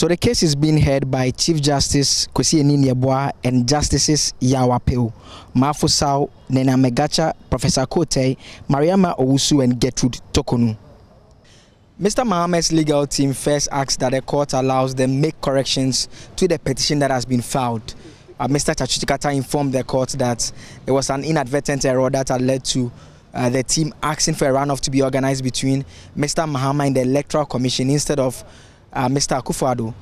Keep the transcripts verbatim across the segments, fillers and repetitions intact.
So the case is being heard by Chief Justice Kwasi Anin-Yeboah and Justices Yawapeu, Mafusao, Nena Megacha, Professor Kotei, Mariama Owusu, and Gertrude Tokonu. Mister Mahama's legal team first asks that the court allows them make corrections to the petition that has been filed. Uh, Mister Tsatsu Tsikata informed the court that it was an inadvertent error that had led to uh, the team asking for a runoff to be organized between Mister Mahama and the Electoral Commission instead of uh, Mister Akufo-Addo.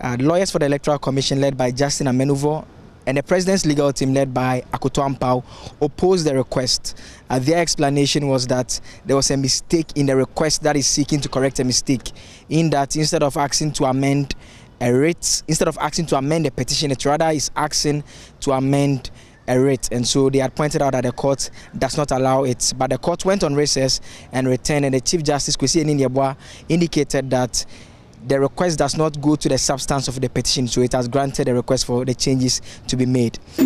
Uh, lawyers for the Electoral Commission, led by Justin Amenuvo, and the president's legal team, led by Akoto Ampaw, opposed the request. Uh, their explanation was that there was a mistake in the request that is seeking to correct a mistake, in that instead of asking to amend a writ, instead of asking to amend the petition, it rather is asking to amend a writ. And so they had pointed out that the court does not allow it. But the court went on recess and returned, and the Chief Justice Kwasi Anin-Yeboah indicated that the request does not go to the substance of the petition, so it has granted a request for the changes to be made. We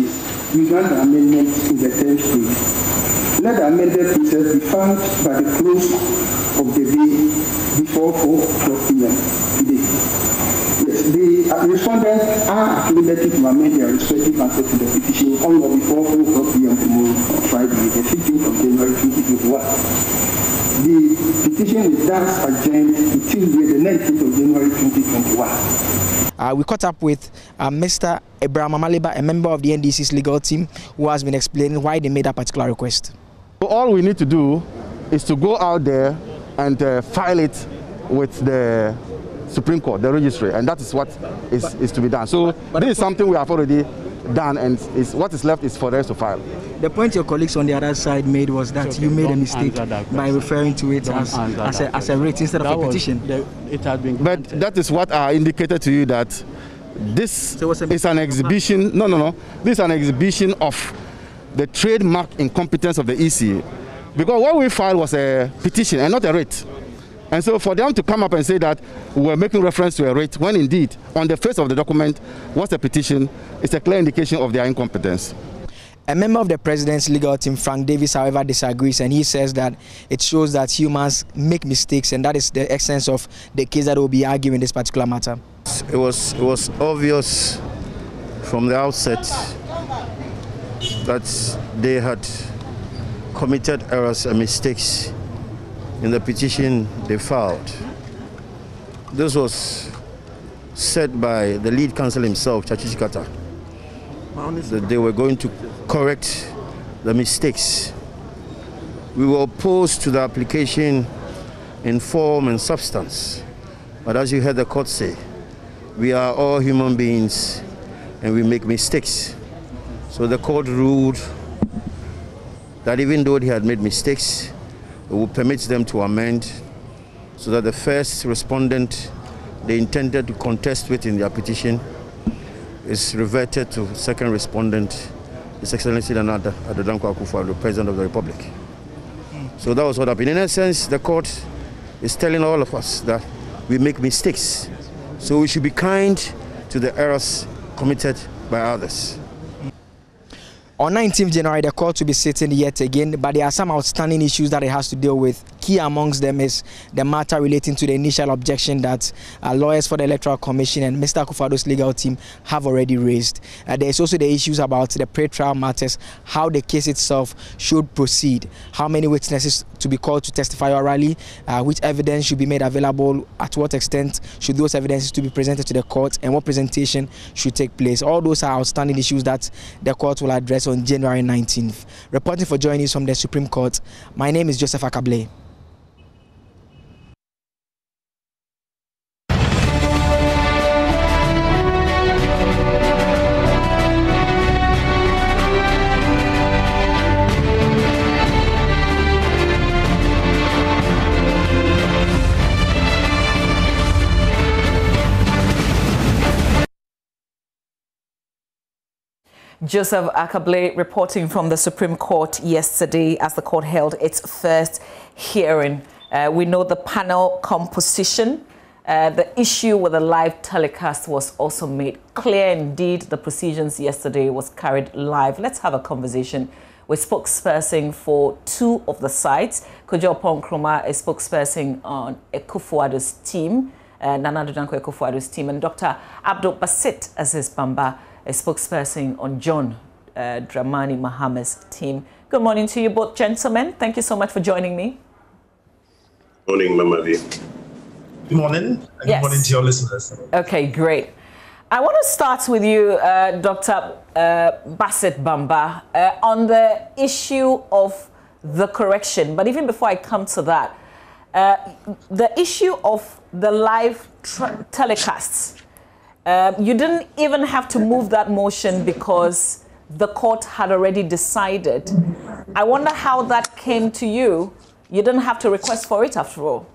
grant the amendment in the terms stage. Let the amended process be found by the close of the day before four o'clock p m today. Yes, the respondents are limited to amend their respective answer to the petition on or before four o'clock p m tomorrow, on Friday, the fifteenth of January twenty twenty-one. The petition is thus adjourned to Tuesday, the nineteenth of January twenty twenty-one. Uh, we caught up with uh, Mister Ibrahim Amaliba, a member of the N D C's legal team, who has been explaining why they made that particular request. So all we need to do is to go out there and uh, file it with the Supreme Court, the registry, and that is what is, but, is to be done. So but, but this is something we have already done, and is what is left is for us to file. The point your colleagues on the other side made was that okay, you made a mistake by referring to it as, as, a, as a writ instead that of a petition. The, it had been but granted. That is what I indicated to you, that this so is an exhibition, no, no, no, this is an exhibition of the trademark incompetence of the E C. Because what we filed was a petition and not a writ. And so for them to come up and say that we're making reference to a writ, when indeed, on the face of the document, was a petition, it's a clear indication of their incompetence. A member of the president's legal team, Frank Davis, however, disagrees, and he says that it shows that humans make mistakes, and that is the essence of the case that will be arguing in this particular matter. It was, it was obvious from the outset that they had committed errors and mistakes in the petition they filed. This was said by the lead counsel himself, Tsatsu Tsikata, that they were going to correct the mistakes. We were opposed to the application in form and substance, but as you heard the court say, we are all human beings and we make mistakes. So the court ruled that even though they had made mistakes, it would permit them to amend, so that the first respondent they intended to contest with in their petition is reverted to second respondent, His Excellency Nana Addo Dankwa Akufo-Addo, the President of the Republic. So that was what happened. In essence, the court is telling all of us that we make mistakes, so we should be kind to the errors committed by others. On nineteenth of January, the court will be sitting yet again, but there are some outstanding issues that it has to deal with. Key amongst them is the matter relating to the initial objection that uh, lawyers for the Electoral Commission and Mister Akufo-Addo's legal team have already raised. Uh, there is also the issues about the pre-trial matters, how the case itself should proceed, how many witnesses to be called to testify orally, uh, which evidence should be made available, at what extent should those evidences to be presented to the court, and what presentation should take place. All those are outstanding issues that the court will address on January nineteenth. Reporting for Joy News from the Supreme Court, my name is Joseph Akabli. Joseph Akabli reporting from the Supreme Court yesterday as the court held its first hearing. Uh, we know the panel composition. Uh, the issue with the live telecast was also made clear. Indeed, the proceedings yesterday was carried live. Let's have a conversation with spokesperson for two of the sides. Kojo Oppong Nkrumah is spokesperson on Akufo-Addo's team, uh, Nana Addo Dankwa Akufo-Addo's team, and Doctor Abdul Basit Aziz Bamba, a spokesperson on John uh, Dramani Mahama's team. Good morning to you both, gentlemen. Thank you so much for joining me. Good morning, Mama V. Good morning, and yes. Good morning to your listeners. Okay, great. I want to start with you, uh, Doctor Uh, Basit Bamba, uh, on the issue of the correction. But even before I come to that, uh, the issue of the live telecasts, uh, you didn't even have to move that motion because the court had already decided. I wonder how that came to you. You didn't have to request for it after all.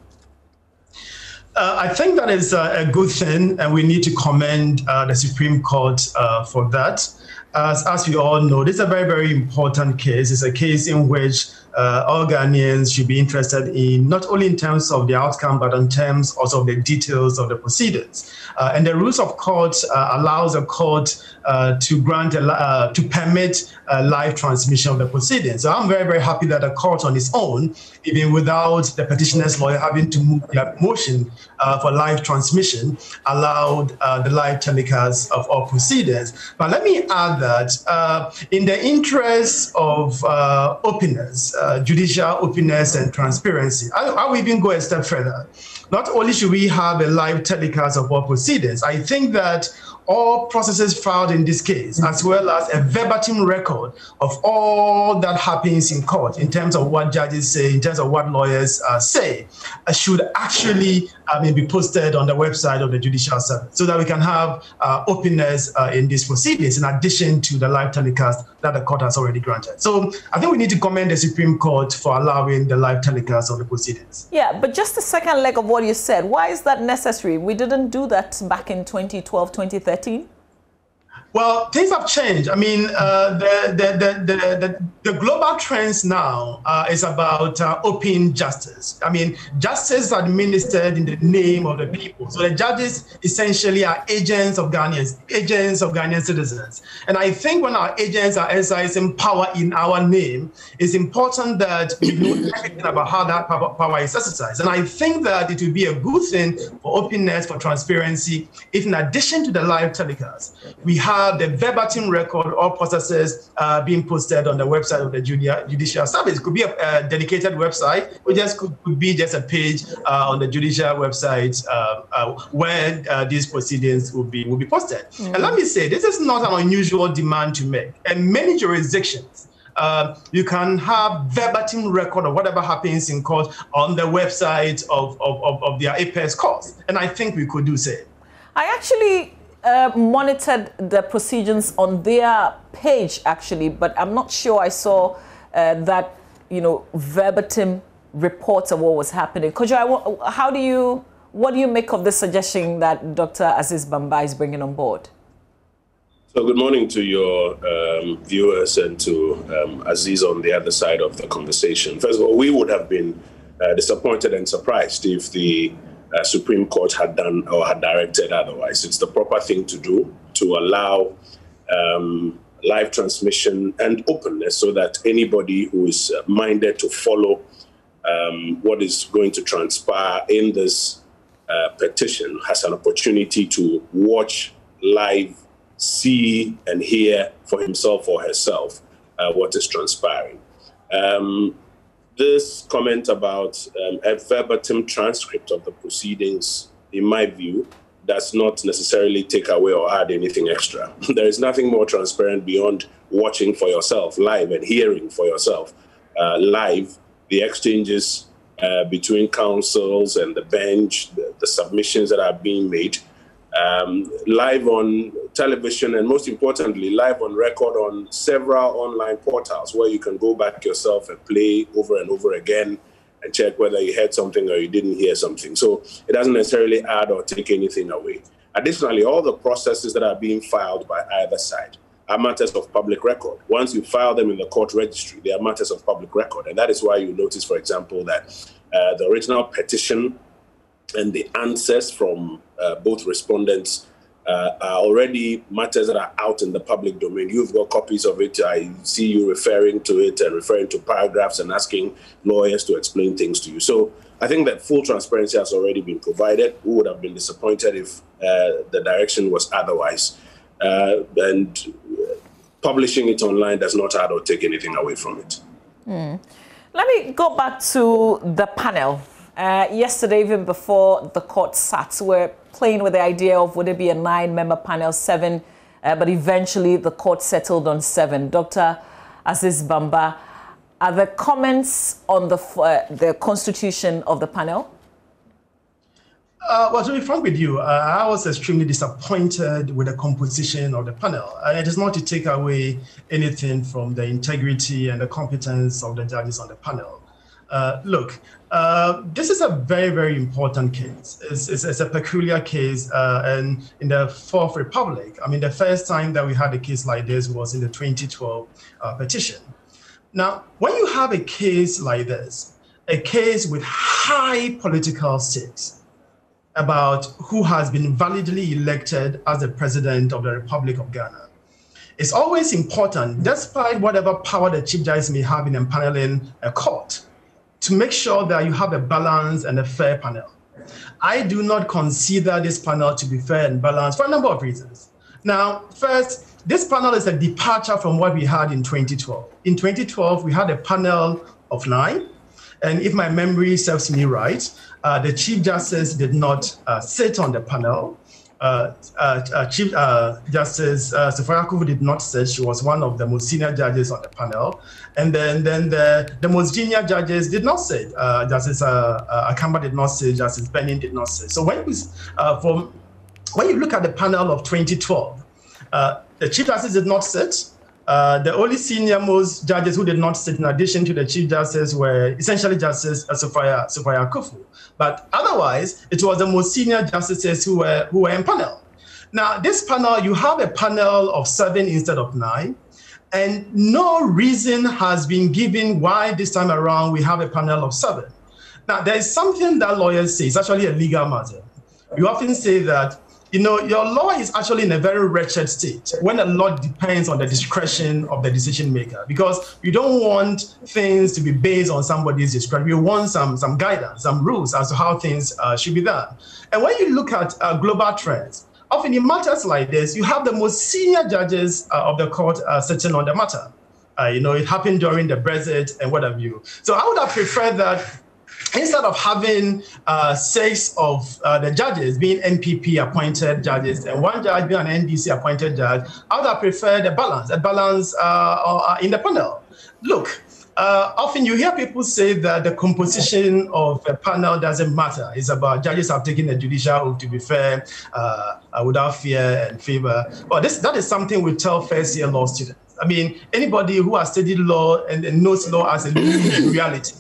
Uh, I think that is a, a good thing, and we need to commend uh, the Supreme Court uh, for that. As, as we all know, this is a very, very important case. It's a case in which uh, all Ghanaians should be interested in, not only in terms of the outcome, but in terms also of the details of the proceedings. Uh, and the rules of court uh, allows a court uh, to grant, a, uh, to permit a live transmission of the proceedings. So I'm very, very happy that the court on its own, even without the petitioner's lawyer having to move their motion uh, for live transmission, allowed uh, the live telecast of all proceedings. But let me add that uh, in the interest of uh, openness, uh, judicial openness and transparency, I, I will even go a step further. Not only should we have a live telecast of all proceedings, I think that all processes filed in this case, as well as a verbatim record of all that happens in court in terms of what judges say, in terms of what lawyers uh, say, uh, should actually I mean, be posted on the website of the Judicial Service so that we can have uh, openness uh, in these proceedings in addition to the live telecast that the court has already granted. So I think we need to commend the Supreme Court for allowing the live telecast of the proceedings. Yeah, but just the second leg of what you said, why is that necessary? We didn't do that back in twenty twelve, twenty thirteen. Well, things have changed. I mean, uh, the, the, the, the, the, the global trends now uh, is about uh, open justice. I mean, justice administered in the name of the people. So the judges essentially are agents of Ghanaians, agents of Ghanaian citizens. And I think when our agents are exercising power in our name, it's important that we know everything about how that power is exercised. And I think that it would be a good thing for openness, for transparency, if in addition to the live telecast, we have the verbatim record, all processes uh, being posted on the website of the Judicial Service. It could be a, a dedicated website, or just could, could be just a page uh, on the Judicial website uh, uh, where uh, these proceedings will be will be posted. Mm-hmm. And let me say, this is not an unusual demand to make. In many jurisdictions, Uh, you can have verbatim record of whatever happens in court on the website of, of, of, of their apex courts. And I think we could do same. I actually Uh, monitored the proceedings on their page, actually, but I'm not sure I saw uh, that, you know, verbatim reports of what was happening. Kojo, how do you, what do you make of the suggestion that Doctor Aziz Bamba is bringing on board? So good morning to your um, viewers and to um, Aziz on the other side of the conversation. First of all, we would have been uh, disappointed and surprised if the Uh, Supreme Court had done or had directed otherwise. It's the proper thing to do to allow um, live transmission and openness so that anybody who is minded to follow um, what is going to transpire in this uh, petition has an opportunity to watch live, see and hear for himself or herself uh, what is transpiring. Um, This comment about um, a verbatim transcript of the proceedings, in my view, does not necessarily take away or add anything extra. There is nothing more transparent beyond watching for yourself live and hearing for yourself uh, live the exchanges uh, between counsels and the bench, the, the submissions that are being made, um, live on television, and most importantly, live on record on several online portals where you can go back yourself and play over and over again and check whether you heard something or you didn't hear something. So it doesn't necessarily add or take anything away. Additionally, all the processes that are being filed by either side are matters of public record. Once you file them in the court registry, they are matters of public record. And that is why you notice, for example, that uh, the original petition and the answers from uh, both respondents uh, are already matters that are out in the public domain. You've got copies of it. I see you referring to it and referring to paragraphs and asking lawyers to explain things to you. So I think that full transparency has already been provided. We would have been disappointed if uh, the direction was otherwise. Uh, and publishing it online does not add or take anything away from it. Mm. Let me go back to the panel. Uh, yesterday, even before the court sat, we're playing with the idea of would it be a nine-member panel, seven, uh, but eventually the court settled on seven. Doctor Aziz Bamba, are there comments on the, uh, the constitution of the panel? Uh, well, to be frank with you, uh, I was extremely disappointed with the composition of the panel. And it is not to take away anything from the integrity and the competence of the judges on the panel. Uh, look, uh, this is a very, very important case. It's, it's, it's a peculiar case. Uh, and in the Fourth Republic, I mean, the first time that we had a case like this was in the twenty twelve uh, petition. Now, when you have a case like this, a case with high political stakes, about who has been validly elected as the president of the Republic of Ghana. It's always important, despite whatever power the chief judge may have in empaneling a court, to make sure that you have a balanced and a fair panel. I do not consider this panel to be fair and balanced for a number of reasons. Now, first, this panel is a departure from what we had in twenty twelve. In twenty twelve, we had a panel of nine, and if my memory serves me right, Uh, the Chief Justice did not uh, sit on the panel. Uh, uh, uh, Chief uh, Justice uh, Sophia Kuvu did not sit. She was one of the most senior judges on the panel. And then, then the, the most junior judges did not sit. Uh, Justice uh, uh, Akamba did not sit. Justice Benin did not sit. So when, was, uh, from, when you look at the panel of twenty twelve, uh, the Chief Justice did not sit. Uh, the only senior most judges who did not sit in addition to the Chief Justice were essentially Justice uh, Sophia, Sophia Akuffo. But otherwise, it was the most senior justices who were, who were empaneled. Now, this panel, you have a panel of seven instead of nine, and no reason has been given why this time around we have a panel of seven. Now, there is something that lawyers say, it's actually a legal matter. You often say that you know, your law is actually in a very wretched state when a lot depends on the discretion of the decision maker, because you don't want things to be based on somebody's discretion. You want some, some guidance, some rules as to how things uh, should be done. And when you look at uh, global trends, often in matters like this, you have the most senior judges uh, of the court uh, sitting on the matter. Uh, you know, it happened during the Brexit and what have you. So I would have preferred that instead of having uh, six of uh, the judges being M P P appointed judges and one judge being an N D C appointed judge, I would have preferred a balance, a balance uh, in the panel. Look, uh, often you hear people say that the composition of a panel doesn't matter. It's about judges have taken a judicial oath to be fair, uh, without fear and favor. Well, this, that is something we tell first-year law students. I mean, anybody who has studied law and, and knows law as a reality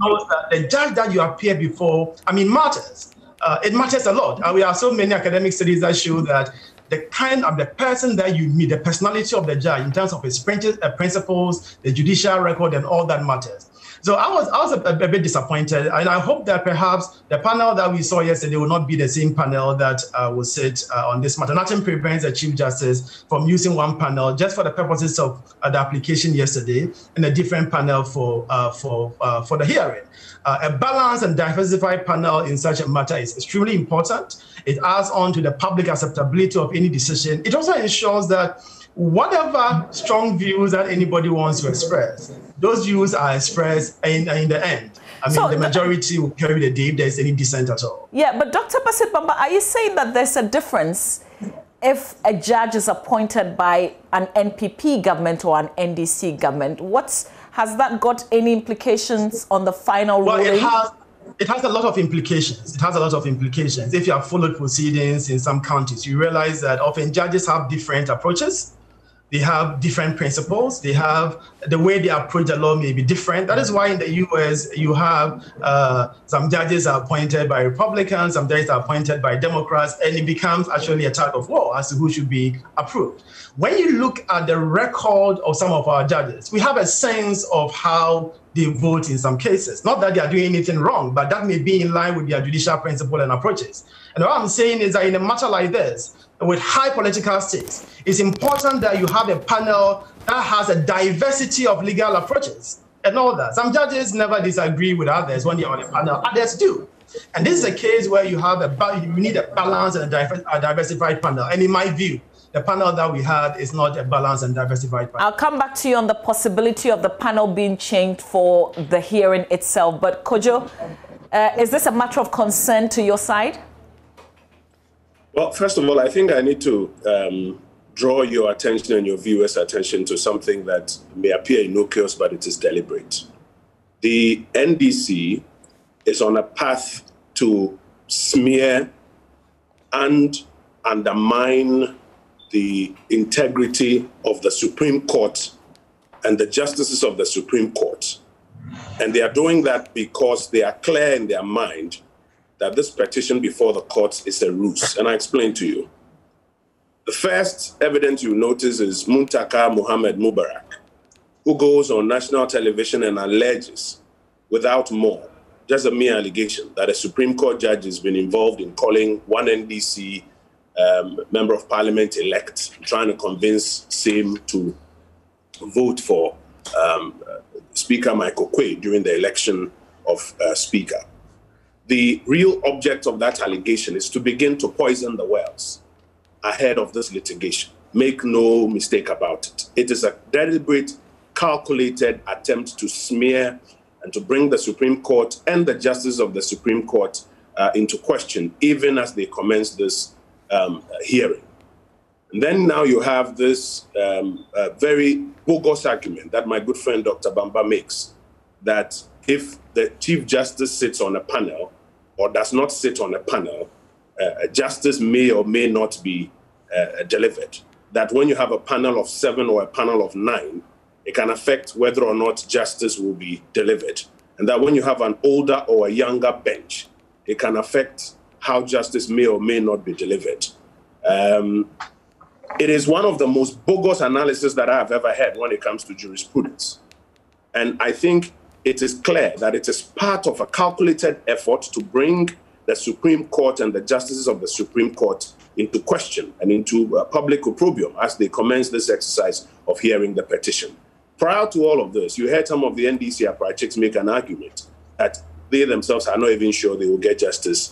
knows that the judge that you appear before, I mean, matters. Uh, it matters a lot. And we have so many academic studies that show that the kind of the person that you meet, the personality of the judge in terms of his principles, the judicial record, and all that matters. So I was, I was a, a bit disappointed, and I hope that perhaps the panel that we saw yesterday will not be the same panel that uh, will sit uh, on this matter. Nothing prevents the Chief Justice from using one panel just for the purposes of uh, the application yesterday, and a different panel for uh, for uh, for the hearing. Uh, a balanced and diversified panel in such a matter is extremely important. It adds on to the public acceptability of any decision. It also ensures that whatever strong views that anybody wants to express, those views are expressed in, in the end. I mean, so the majority will carry the day if there's any dissent at all. Yeah, but Doctor Basit Bamba, are you saying that there's a difference if a judge is appointed by an N P P government or an N D C government? What's, has that got any implications on the final well, ruling? It has, It has a lot of implications. It has a lot of implications. If you have followed proceedings in some counties, you realize that often judges have different approaches. They have different principles. They have the way they approach the law may be different. That is why in the U S you have uh, some judges are appointed by Republicans, some judges are appointed by Democrats, and it becomes actually a tug of war as to who should be approved. When you look at the record of some of our judges, we have a sense of how they vote in some cases. Not that they are doing anything wrong, but that may be in line with their judicial principle and approaches. And what I'm saying is that in a matter like this, with high political stakes, it's important that you have a panel that has a diversity of legal approaches and all that. Some judges never disagree with others when they're on a panel, others do. And this is a case where you have a you need a balanced and a diversified panel. And in my view, the panel that we had is not a balanced and diversified panel. I'll come back to you on the possibility of the panel being changed for the hearing itself. But Kojo, uh, is this a matter of concern to your side? Well, first of all, I think I need to um, draw your attention and your viewers' attention to something that may appear innocuous, but it is deliberate. The N D C is on a path to smear and undermine the integrity of the Supreme Court and the justices of the Supreme Court. And they are doing that because they are clear in their mind that this petition before the courts is a ruse. And I explain to you. The first evidence you notice is Muntaka Mohammed Mubarak, who goes on national television and alleges, without more, just a mere allegation, that a Supreme Court judge has been involved in calling one N D C Um, member of parliament elect, trying to convince him to vote for um, uh, Speaker Michael Quay during the election of uh, Speaker. The real object of that allegation is to begin to poison the wells ahead of this litigation. Make no mistake about it. It is a deliberate, calculated attempt to smear and to bring the Supreme Court and the justices of the Supreme Court uh, into question, even as they commence this Um, uh, hearing. And then now you have this um, uh, very bogus argument that my good friend Doctor Bamba makes, that if the Chief Justice sits on a panel or does not sit on a panel, uh, justice may or may not be uh, delivered. That when you have a panel of seven or a panel of nine, it can affect whether or not justice will be delivered. And that when you have an older or a younger bench, it can affect how justice may or may not be delivered. Um, it is one of the most bogus analyses that I have ever heard when it comes to jurisprudence. And I think it is clear that it is part of a calculated effort to bring the Supreme Court and the justices of the Supreme Court into question and into uh, public opprobrium as they commence this exercise of hearing the petition. Prior to all of this, you heard some of the N D C apparatchiks make an argument that they themselves are not even sure they will get justice,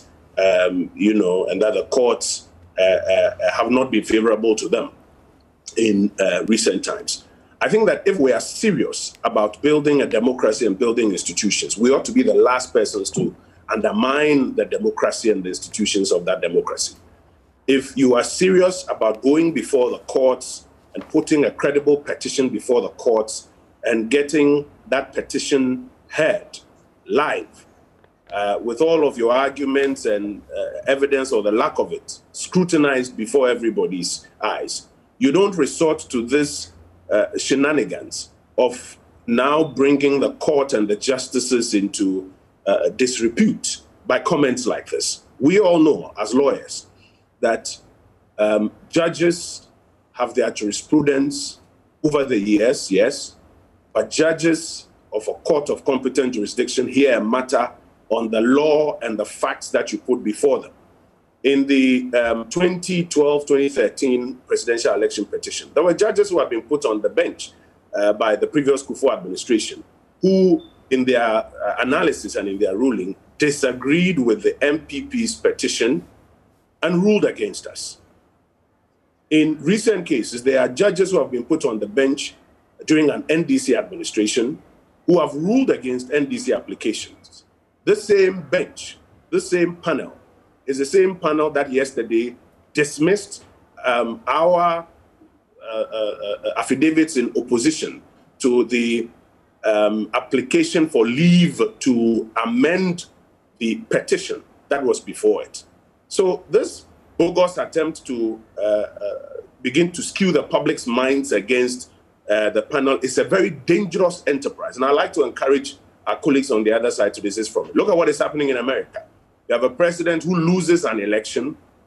Um, you know, and that the courts uh, uh, have not been favorable to them in uh, recent times. I think that if we are serious about building a democracy and building institutions, we ought to be the last persons to undermine the democracy and the institutions of that democracy. If you are serious about going before the courts and putting a credible petition before the courts and getting that petition heard live, Uh, with all of your arguments and uh, evidence or the lack of it, scrutinized before everybody's eyes. You don't resort to this uh, shenanigans of now bringing the court and the justices into uh, disrepute by comments like this. We all know as lawyers that um, judges have their jurisprudence over the years, yes, but judges of a court of competent jurisdiction hear a matter on the law and the facts that you put before them. In the um, twenty twelve twenty thirteen presidential election petition, there were judges who had been put on the bench uh, by the previous Kufuor administration, who in their uh, analysis and in their ruling disagreed with the M P P's petition and ruled against us. In recent cases, there are judges who have been put on the bench during an N D C administration who have ruled against N D C applications. This same bench, this same panel, is the same panel that yesterday dismissed um, our uh, uh, uh, affidavits in opposition to the um, application for leave to amend the petition that was before it. So this bogus attempt to uh, uh, begin to skew the public's minds against uh, the panel is a very dangerous enterprise. And I'd like to encourage our colleagues on the other side to desist from it. Look at what is happening in America. You have a president who loses an election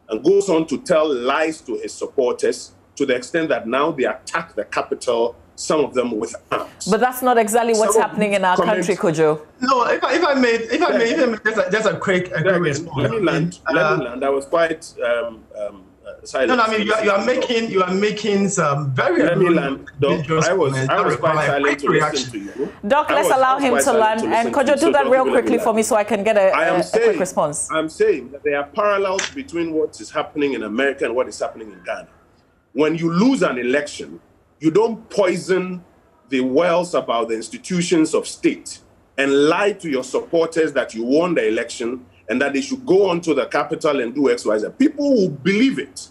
and goes on to tell lies to his supporters to the extent that now they attack the Capitol some of them with arms. But that's not exactly what's some happening in our comments, country, Kojo. No, if I, if I may, if I may, even just a, just a quick, a quick response. Let me land. Uh, let me land. I was quite um, um, silent. No, no, I mean you are, you are making you are making some very. Let me land. Doc, I was I was quite silent to listen to you. Doc, let's allow him to land. And Kojo, do that real quickly for me so I can get a, a, a quick response. I'm saying that there are parallels between what is happening in America and what is happening in Ghana. When you lose an election, you don't poison the wells about the institutions of state and lie to your supporters that you won the election and that they should go onto the capital and do X, Y, Z. People will believe it.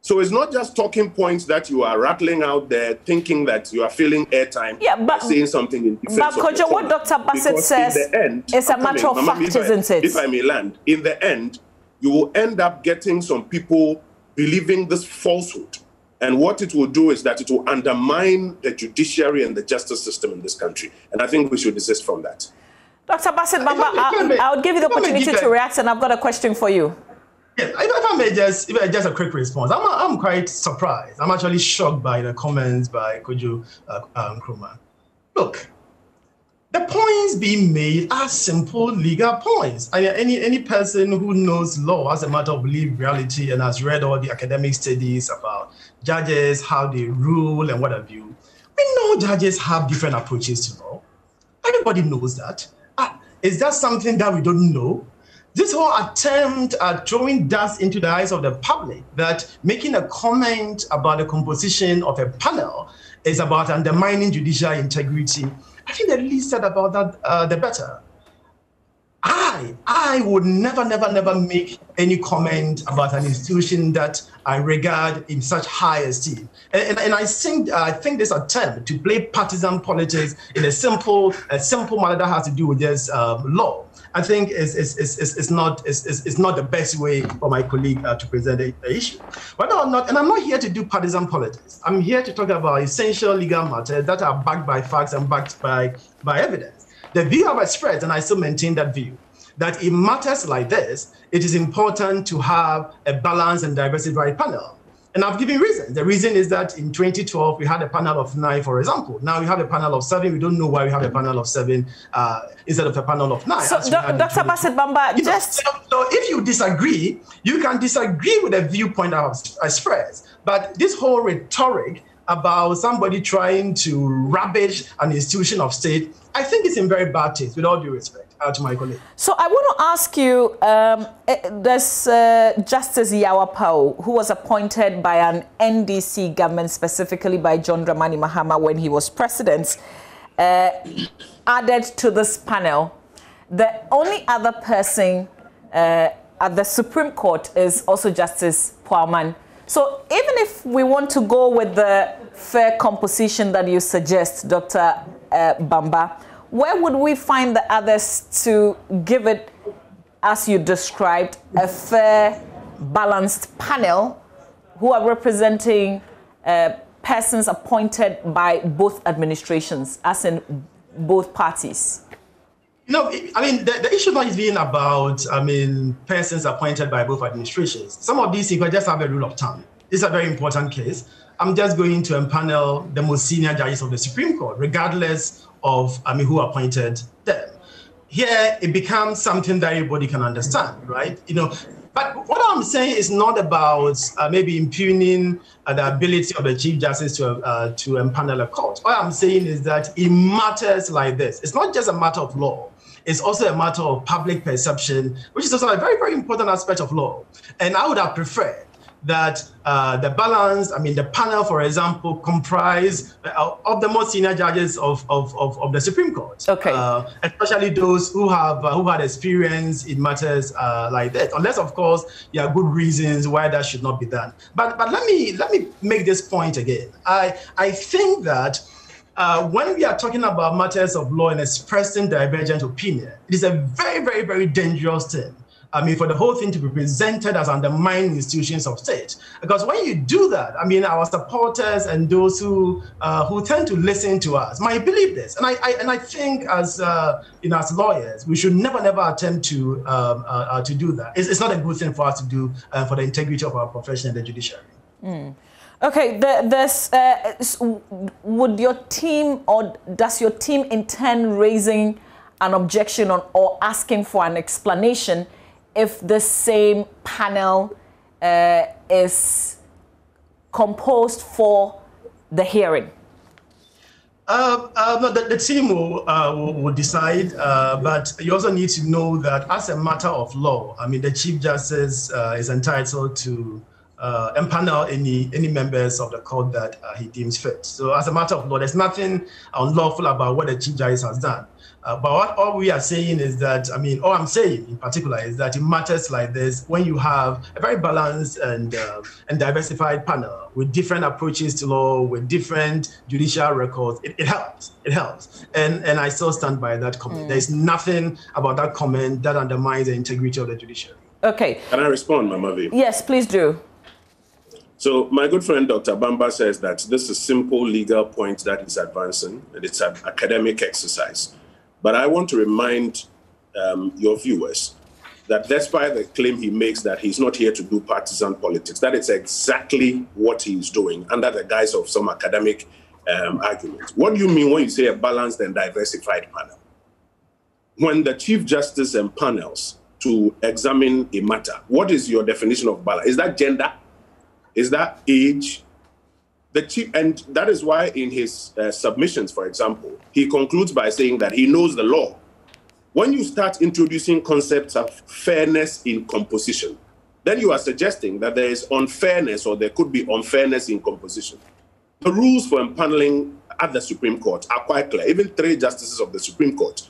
So it's not just talking points that you are rattling out there, thinking that you are filling airtime yeah, by saying something in defense. But Kojo, what Doctor Basit says is a matter of fact, isn't it? If I may land, in the end, you will end up getting some people believing this falsehood. And what it will do is that it will undermine the judiciary and the justice system in this country. And I think we should desist from that. Doctor Basit Bamba, I, I, I would give you the opportunity to react, and I've got a question for you. Yes, if I may just, if I just a quick response. I'm, I'm quite surprised. I'm actually shocked by the comments by Kojo Nkrumah. Look, the points being made are simple legal points. I mean, any, any person who knows law as a matter of lived reality and has read all the academic studies about judges, how they rule and what have you, we know judges have different approaches to law. Everybody knows that. Uh, is that something that we don't know? This whole attempt at throwing dust into the eyes of the public, that making a comment about the composition of a panel is about undermining judicial integrity, I think the least said about that, uh, the better. I, I would never, never, never make any comment about an institution that I regard in such high esteem. And, and, and I think, I think this attempt to play partisan politics in a simple, a simple matter that has to do with just um, law, I think is is is is not is is not the best way for my colleague uh, to present the, the issue. But no, I'm not, and I'm not here to do partisan politics. I'm here to talk about essential legal matters that are backed by facts and backed by by evidence. The view I've expressed, and I still maintain that view, that in matters like this, it is important to have a balanced and diversified panel. And I've given reasons. The reason is that in twenty twelve, we had a panel of nine, for example. Now we have a panel of seven. We don't know why we have a panel of seven uh, instead of a panel of nine. So, Doctor Basit Bamba, just... Know, so if you disagree, you can disagree with the viewpoint I've expressed. But this whole rhetoric about somebody trying to rubbish an institution of state, I think it's in very bad taste, with all due respect, uh, to my colleague. So I want to ask you, um, there's uh, Justice Yawapeu, who was appointed by an N D C government, specifically by John Dramani Mahama when he was president, uh, added to this panel. The only other person uh, at the Supreme Court is also Justice Poaman. So even if we want to go with the fair composition that you suggest, Doctor uh, Bamba, where would we find the others to give it, as you described, a fair, balanced panel who are representing uh, persons appointed by both administrations, as in both parties? No, I mean, the, the issue now is being about, I mean, persons appointed by both administrations. Some of these people just have a rule of thumb. This is a very important case. I'm just going to empanel the most senior judges of the Supreme Court, regardless of, I mean, who appointed them. Here, it becomes something that everybody can understand, right? You know, but what I'm saying is not about uh, maybe impugning uh, the ability of the Chief Justice to, uh, to empanel a court. All I'm saying is that in matters like this, it's not just a matter of law. It's also a matter of public perception, which is also a very, very important aspect of law. And I would have preferred that uh, the balance, I mean, the panel, for example, comprised uh, of the most senior judges of, of, of, of the Supreme Court, okay. uh, especially those who have uh, who had experience in matters uh, like that. Unless, of course, there are good reasons why that should not be done. But but let me let me make this point again. I I think that. Uh, when we are talking about matters of law and expressing divergent opinion, it is a very, very, very dangerous thing. I mean, for the whole thing to be presented as undermining institutions of state. Because when you do that, I mean, our supporters and those who uh, who tend to listen to us might believe this. And I, I and I think as uh, you know, as lawyers, we should never, never attempt to um, uh, uh, to do that. It's, it's not a good thing for us to do uh, for the integrity of our profession and the judiciary. Mm. Okay, the, this, uh, would your team, or does your team intend raising an objection on or asking for an explanation if the same panel uh, is composed for the hearing? Uh, uh, the, the team will, uh, will, will decide, uh, but you also need to know that as a matter of law, I mean, the Chief Justice uh, is entitled to uh, empanel any, any members of the court that uh, he deems fit. So as a matter of law, there's nothing unlawful about what the Chief Justice has done. Uh, but what all we are saying is that, I mean, all I'm saying in particular is that in matters like this, when you have a very balanced and, uh, and diversified panel with different approaches to law, with different judicial records, it, it helps, it helps. And, and I still stand by that comment. Mm. There's nothing about that comment that undermines the integrity of the judiciary. Okay. Can I respond, Mama V? Yes, please do. So my good friend, Doctor Bamba, says that this is simple legal point that is advancing, and it's an academic exercise. But I want to remind um, your viewers that despite the claim he makes that he's not here to do partisan politics, that is exactly what he's doing under the guise of some academic um, argument. What do you mean when you say a balanced and diversified panel? When the Chief Justice empanels to examine a matter, what is your definition of balance? Is that gender? Is that age? The chief, and that is why in his uh, submissions, for example, he concludes by saying that he knows the law. When you start introducing concepts of fairness in composition, then you are suggesting that there is unfairness, or there could be unfairness in composition. The rules for empaneling at the Supreme Court are quite clear. Even three justices of the Supreme Court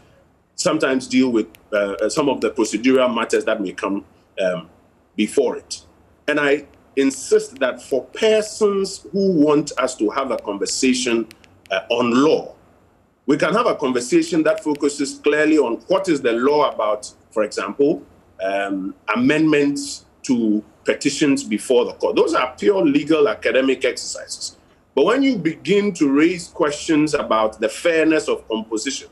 sometimes deal with uh, some of the procedural matters that may come um, before it. And I insist that for persons who want us to have a conversation uh, on law, we can have a conversation that focuses clearly on what is the law about, for example, um, amendments to petitions before the court. Those are pure legal academic exercises. But when you begin to raise questions about the fairness of composition,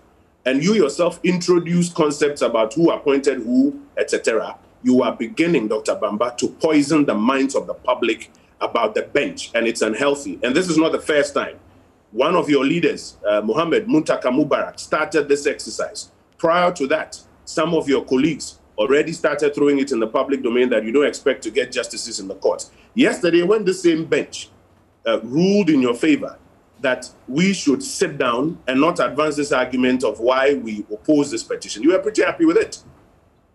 and you yourself introduce concepts about who appointed who, et cetera, you are beginning, Doctor Bamba, to poison the minds of the public about the bench, and it's unhealthy. And this is not the first time. One of your leaders, uh, Mohammed Muntaka Mubarak, started this exercise. Prior to that, some of your colleagues already started throwing it in the public domain that you don't expect to get justices in the courts. Yesterday, when the same bench uh, ruled in your favor that we should sit down and not advance this argument of why we oppose this petition, you were pretty happy with it.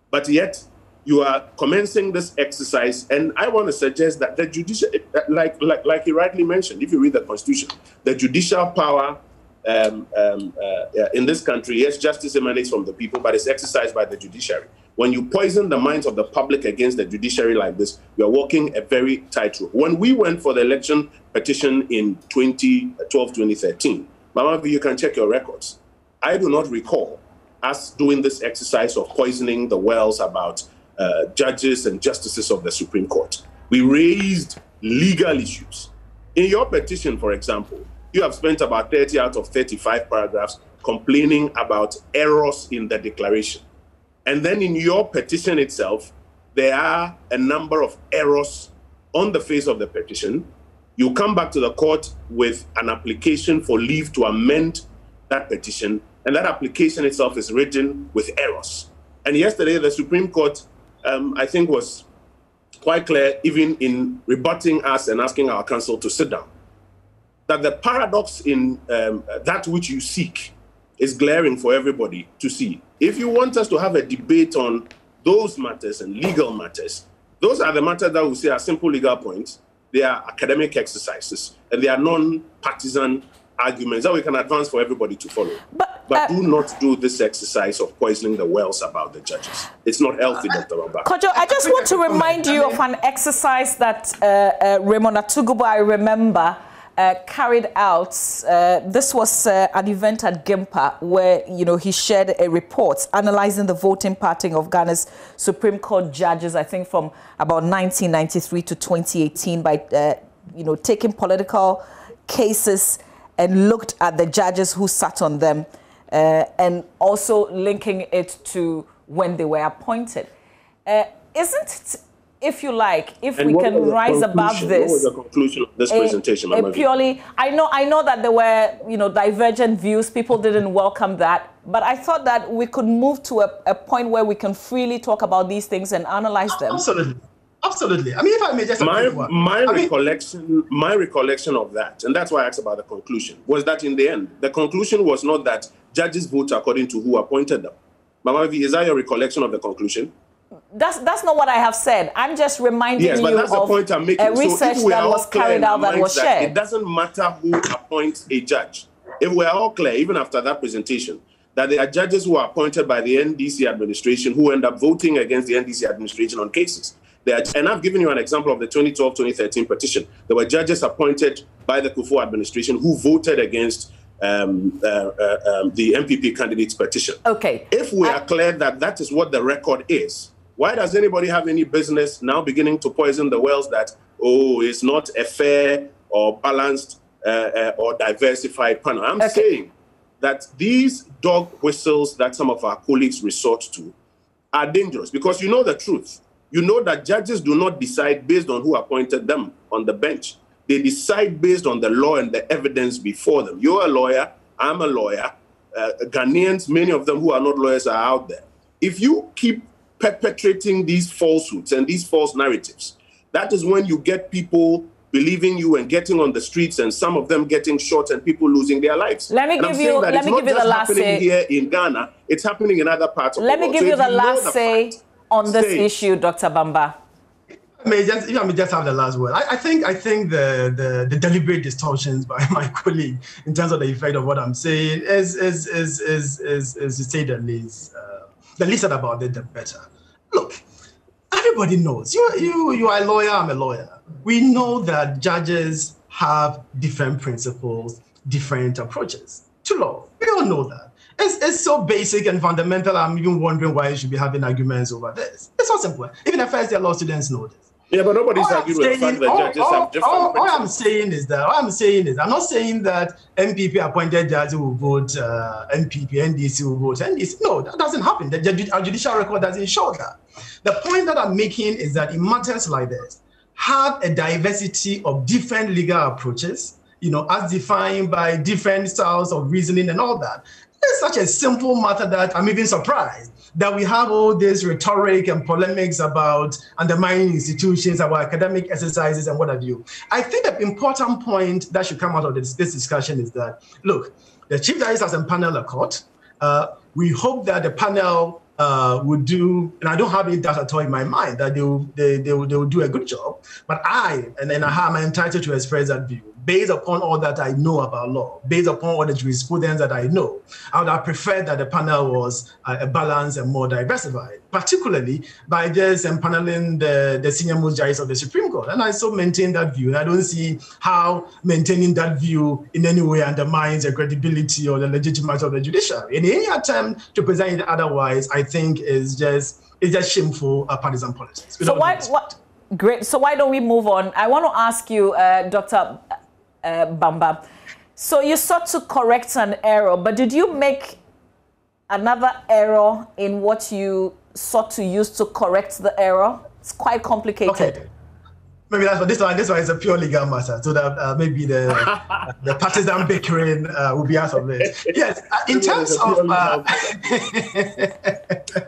But yet, you are commencing this exercise, and I want to suggest that the judicial, like, like, like you rightly mentioned, if you read the Constitution, the judicial power um, um, uh, in this country, yes, justice emanates from the people, but it's exercised by the judiciary. When you poison the minds of the public against the judiciary like this, you are walking a very tight rope. When we went for the election petition in twenty twelve twenty thirteen, Mama V, you can check your records. I do not recall us doing this exercise of poisoning the wells about Uh, judges and justices of the Supreme Court. We raised legal issues. In your petition, for example, you have spent about thirty out of thirty-five paragraphs complaining about errors in the declaration. And then in your petition itself, there are a number of errors on the face of the petition. You come back to the court with an application for leave to amend that petition, and that application itself is written with errors. And yesterday, the Supreme Court Um, I think was quite clear, even in rebutting us and asking our counsel to sit down, that the paradox in um, that which you seek is glaring for everybody to see. If you want us to have a debate on those matters and legal matters, those are the matters that we say are simple legal points. They are academic exercises, and they are non-partisan arguments that we can advance for everybody to follow. But, but uh, do not do this exercise of poisoning the wells about the judges. It's not healthy, Doctor Bamba. Kojo, I just want to remind you of an exercise that uh, uh, Raymond Atuguba, I remember, uh, carried out. Uh, this was uh, an event at Gimpa where, you know, he shared a report analyzing the voting pattern of Ghana's Supreme Court judges, I think from about nineteen ninety-three to twenty eighteen, by, uh, you know, taking political cases and looked at the judges who sat on them, uh, and also linking it to when they were appointed. Uh, isn't if you like, if and we can rise above this. What was the conclusion of this a, presentation? A purely, I know, I know that there were, you know, divergent views. People didn't welcome that. But I thought that we could move to a, a point where we can freely talk about these things and analyze them. Absolutely. Absolutely. I mean, if I may just... My, my recollection mean, my recollection of that, and that's why I asked about the conclusion, was that in the end, the conclusion was not that judges vote according to who appointed them. Mama V, is that your recollection of the conclusion? That's, that's not what I have said. I'm just reminding yes, you but that's of the point I'm making. A research so that was carried out that was shared. That it doesn't matter who appoints a judge. If we're all clear, even after that presentation, that there are judges who are appointed by the N D C administration who end up voting against the N D C administration on cases. Are, and I've given you an example of the twenty twelve twenty thirteen petition. There were judges appointed by the Kufuor administration who voted against um, uh, uh, um, the M P P candidate's petition. Okay. If we I, are clear that that is what the record is, why does anybody have any business now beginning to poison the wells that, oh, it's not a fair or balanced uh, uh, or diversified panel? I'm okay. saying that these dog whistles that some of our colleagues resort to are dangerous because you know the truth. You know that judges do not decide based on who appointed them on the bench. They decide based on the law and the evidence before them. You're a lawyer. I'm a lawyer. Uh, Ghanaians, many of them who are not lawyers, are out there. If you keep perpetrating these falsehoods and these false narratives, that is when you get people believing you and getting on the streets and some of them getting shot and people losing their lives. Let me give you, let me give you the last say. Here in Ghana, it's happening in other parts of the world. Let me give you the last say on this State. issue, Doctor Bamba. May just, you know, may just have the last word. I, I think, I think the, the, the deliberate distortions by my colleague in terms of the effect of what I'm saying is, is, is, is, is, is to say the least, uh, the least about it, the better. Look, everybody knows. You, you, you are a lawyer, I'm a lawyer. We know that judges have different principles, different approaches to law. We all know that. It's, it's so basic and fundamental, I'm even wondering why you should be having arguments over this. It's not simple. Even the first year law students know this. Yeah, but nobody's all arguing with the fact that all, judges all, have different all, all I'm saying is that, all I'm saying is, I'm not saying that M P P-appointed judges will vote uh, M P P, N D C will vote N D C. No, that doesn't happen. The, the, our judicial record doesn't show that. The point that I'm making is that in matters like this, have a diversity of different legal approaches, you know, as defined by different styles of reasoning and all that. It's such a simple matter that I'm even surprised that we have all this rhetoric and polemics about undermining institutions, our academic exercises, and what have you. I think the important point that should come out of this, this discussion is that, look, the Chief Justice has empaneled a court. Uh, we hope that the panel uh, would do, and I don't have any doubt at all in my mind, that they will, they, they will, they will do a good job. But I, and then I am entitled to express that view. Based upon all that I know about law, based upon all the jurisprudence that I know, I would have preferred that the panel was uh, balanced and more diversified, particularly by just empaneling the, the senior most judges of the Supreme Court. And I still maintain that view. And I don't see how maintaining that view in any way undermines the credibility or the legitimacy of the judiciary. And any attempt to present it otherwise, I think, is just, it's just shameful uh, partisan politics. So why, what, great. So why don't we move on? I want to ask you, uh, Doctor Uh, Bamba, so you sought to correct an error, but did you make another error in what you sought to use to correct the error? It's quite complicated. Okay. Maybe that's what this one. This one is a pure legal matter, so that uh, maybe the uh, the partisan bickering uh, will be out of this. Yes, uh, in, terms of, uh, in terms of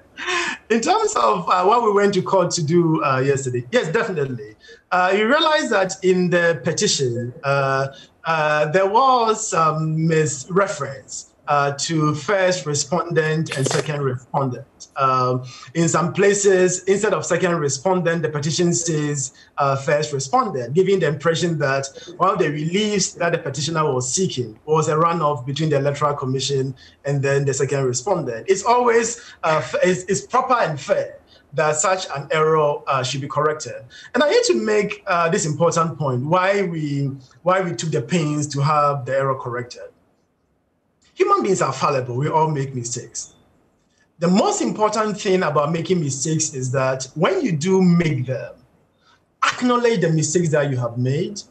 in terms of what we went to court to do uh, yesterday. Yes, definitely. Uh, you realize that in the petition uh, uh, there was um, misreference Uh, to first respondent and second respondent. Um, in some places, instead of second respondent, the petition says uh, first respondent, giving the impression that one of the reliefs that the petitioner was seeking was a runoff between the Electoral Commission and then the second respondent. It's always uh, it's, it's proper and fair that such an error uh, should be corrected. And I need to make uh, this important point, why we, why we took the pains to have the error corrected. Human beings are fallible. We all make mistakes. The most important thing about making mistakes is that when you do make them, acknowledge the mistakes that you have made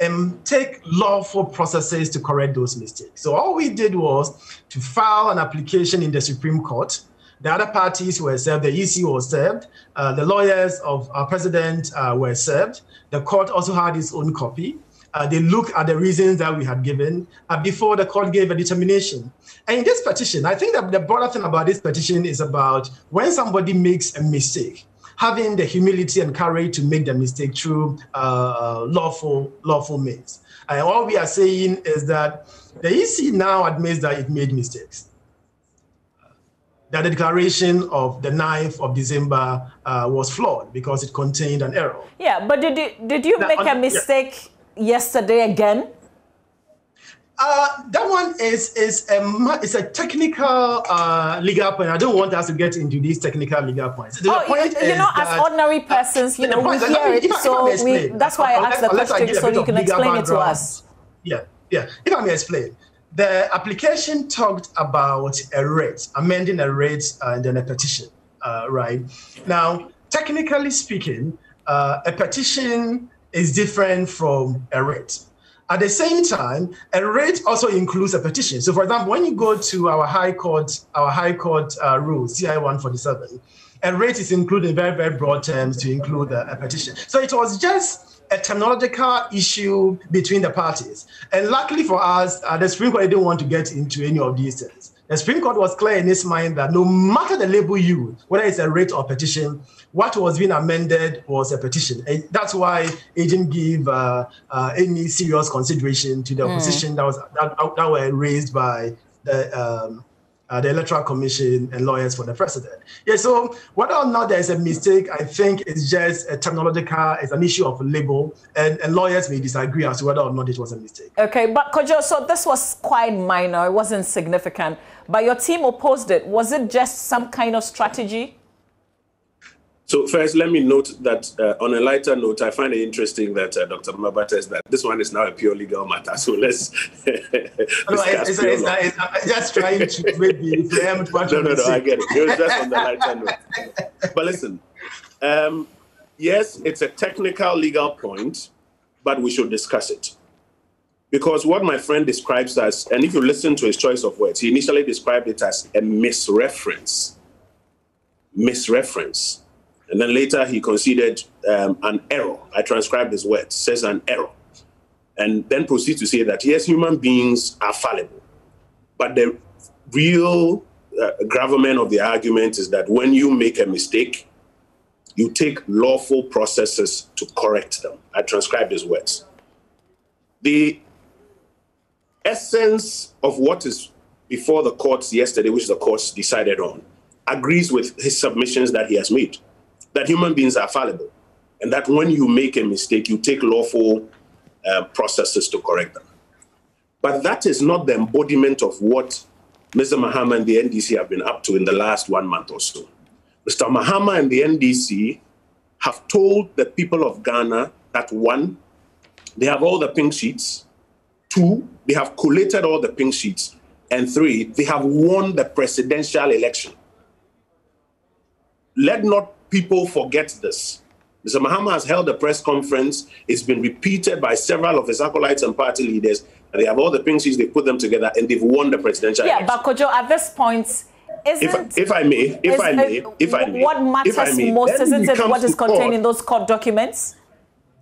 and take lawful processes to correct those mistakes. So all we did was to file an application in the Supreme Court The other parties were served, the E C was served, uh, the lawyers of our president uh, were served. The court also had its own copy. Uh, they looked at the reasons that we had given uh, before the court gave a determination. And in this petition, I think that the broader thing about this petition is about when somebody makes a mistake, having the humility and courage to make the mistake through uh, lawful, lawful means. And all we are saying is that the E C now admits that it made mistakes. That the declaration of the ninth of December uh, was flawed because it contained an error. Yeah, but did you, did you now, make on, a mistake yeah. yesterday again? Uh, that one is is a is a technical uh, legal point. I don't want us to get into these technical legal points. The oh, point you, you know, as that, ordinary persons, you know, we hear it, so we, that's why unless, I asked the question so you can explain background. it to us. Yeah, yeah. If I may explain, the application talked about a writ, amending a writ, uh, and then a petition. Uh, right now, technically speaking, uh, a petition is different from a writ. At the same time, a writ also includes a petition. So, for example, when you go to our High Court, our High Court uh, rules, C I one forty-seven, a writ is included in very, very broad terms to include a, a petition. So it was just a technological issue between the parties. And luckily for us, uh, the Supreme Court didn't want to get into any of these things. The Supreme Court was clear in its mind that no matter the label used, whether it's a writ or petition, what was being amended was a petition. And that's why it didn't give uh, uh, any serious consideration to the mm. opposition that was that, that were raised by the, um, uh, the Electoral Commission and lawyers for the president. Yeah, so whether or not there's a mistake, I think it's just a technological, it's an issue of label, and, and lawyers may disagree as to whether or not it was a mistake. Okay, but Kojo, so this was quite minor, it wasn't significant. But your team opposed it. Was it just some kind of strategy? So first, let me note that uh, on a lighter note, I find it interesting that uh, Doctor Mabata says that this one is now a pure legal matter. So let's no, it's, it's, it's not, it's not, I'm just trying to maybe preempt what No, no, no, I get it. It was just on the lighter note. But listen, um, yes, it's a technical legal point, but we should discuss it. Because what my friend describes as, and if you listen to his choice of words, he initially described it as a misreference. Misreference. And then later he considered um, an error. I transcribed his words, says an error. And then proceeds to say that, yes, human beings are fallible. But the real uh, gravamen of the argument is that when you make a mistake, you take lawful processes to correct them. I transcribed his words. The essence of what is before the courts yesterday, which the courts decided on, agrees with his submissions that he has made, that human beings are fallible, and that when you make a mistake, you take lawful uh, processes to correct them. But that is not the embodiment of what Mister Mahama and the N D C have been up to in the last one month or so. Mister Mahama and the N D C have told the people of Ghana that, one, they have all the pink sheets. Two, they have collated all the pink sheets. And three, they have won the presidential election. Let not people forget this. Mister Mahama has held a press conference. It's been repeated by several of his acolytes and party leaders. And they have all the pink sheets, they put them together, and they've won the presidential yeah, election. Yeah, but Kojo, at this point, Isn't, if, if I may, if I may, if I may. What matters may, most isn't it what is contained court, in those court documents?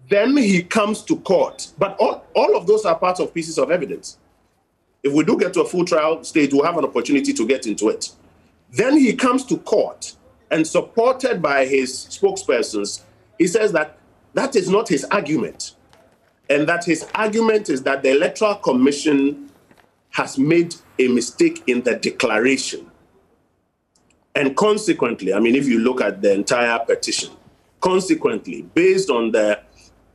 Then he comes to court. But all, all of those are part of pieces of evidence. If we do get to a full trial stage, we'll have an opportunity to get into it. Then he comes to court, and supported by his spokespersons, he says that that is not his argument. And that his argument is that the Electoral Commission has made a mistake in the declaration. And consequently, I mean, if you look at the entire petition, consequently, based on the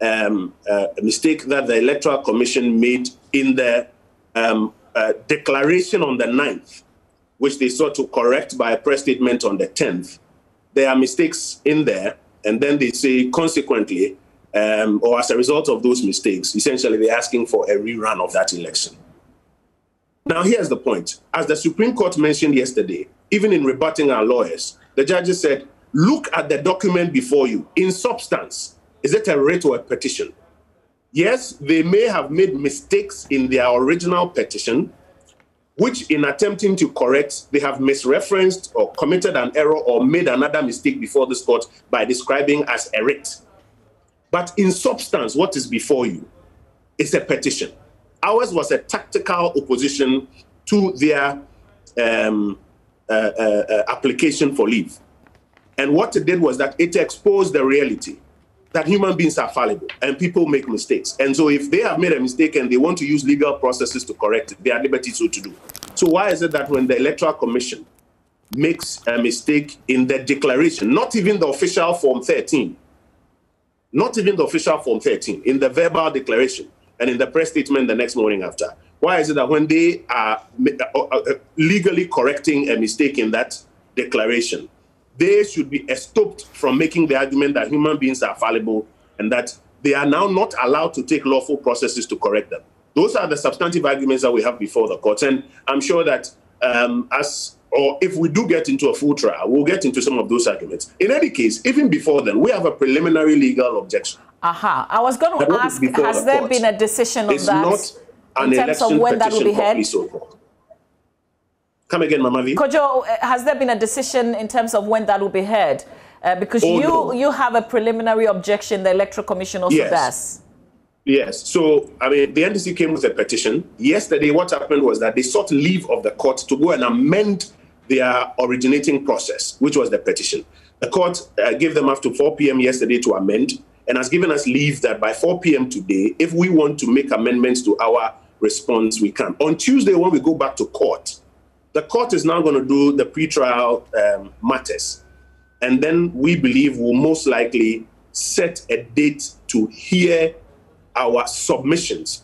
Um, uh, a mistake that the Electoral Commission made in the um, uh, declaration on the ninth, which they sought to correct by a press statement on the tenth. There are mistakes in there, and then they say, consequently, um, or as a result of those mistakes, essentially they're asking for a rerun of that election. Now, here's the point. As the Supreme Court mentioned yesterday, even in rebutting our lawyers, the judges said, look at the document before you, in substance. Is it a writ or a petition? Yes, they may have made mistakes in their original petition, which in attempting to correct, they have misreferenced or committed an error or made another mistake before this court by describing as a writ. But in substance, what is before you is a petition. Ours was a tactical opposition to their um, uh, uh, application for leave. And what it did was that it exposed the reality that human beings are fallible and people make mistakes. And so if they have made a mistake and they want to use legal processes to correct it, they are at liberty so to do. So why is it that when the Electoral Commission makes a mistake in the declaration, not even the official Form thirteen, not even the official Form thirteen, in the verbal declaration and in the press statement the next morning after, why is it that when they are legally correcting a mistake in that declaration, they should be stopped from making the argument that human beings are fallible and that they are now not allowed to take lawful processes to correct them? Those are the substantive arguments that we have before the courts. And I'm sure that um, as, or if we do get into a full trial, we'll get into some of those arguments. In any case, even before then, we have a preliminary legal objection. Aha. Uh-huh. I was going to ask, has there been a decision on that in terms of when that will be heard? Come again, Mama V. Kojo, has there been a decision in terms of when that will be heard? Uh, because oh, you no. you have a preliminary objection, the Electoral Commission also yes. does. Yes. So, I mean, the N D C came with a petition. Yesterday, what happened was that they sought leave of the court to go and amend their originating process, which was the petition. The court uh, gave them up to four p m yesterday to amend and has given us leave that by four p m today, if we want to make amendments to our response, we can. On Tuesday, when we go back to court, the court is now going to do the pretrial um, matters, and then we believe we'll most likely set a date to hear our submissions.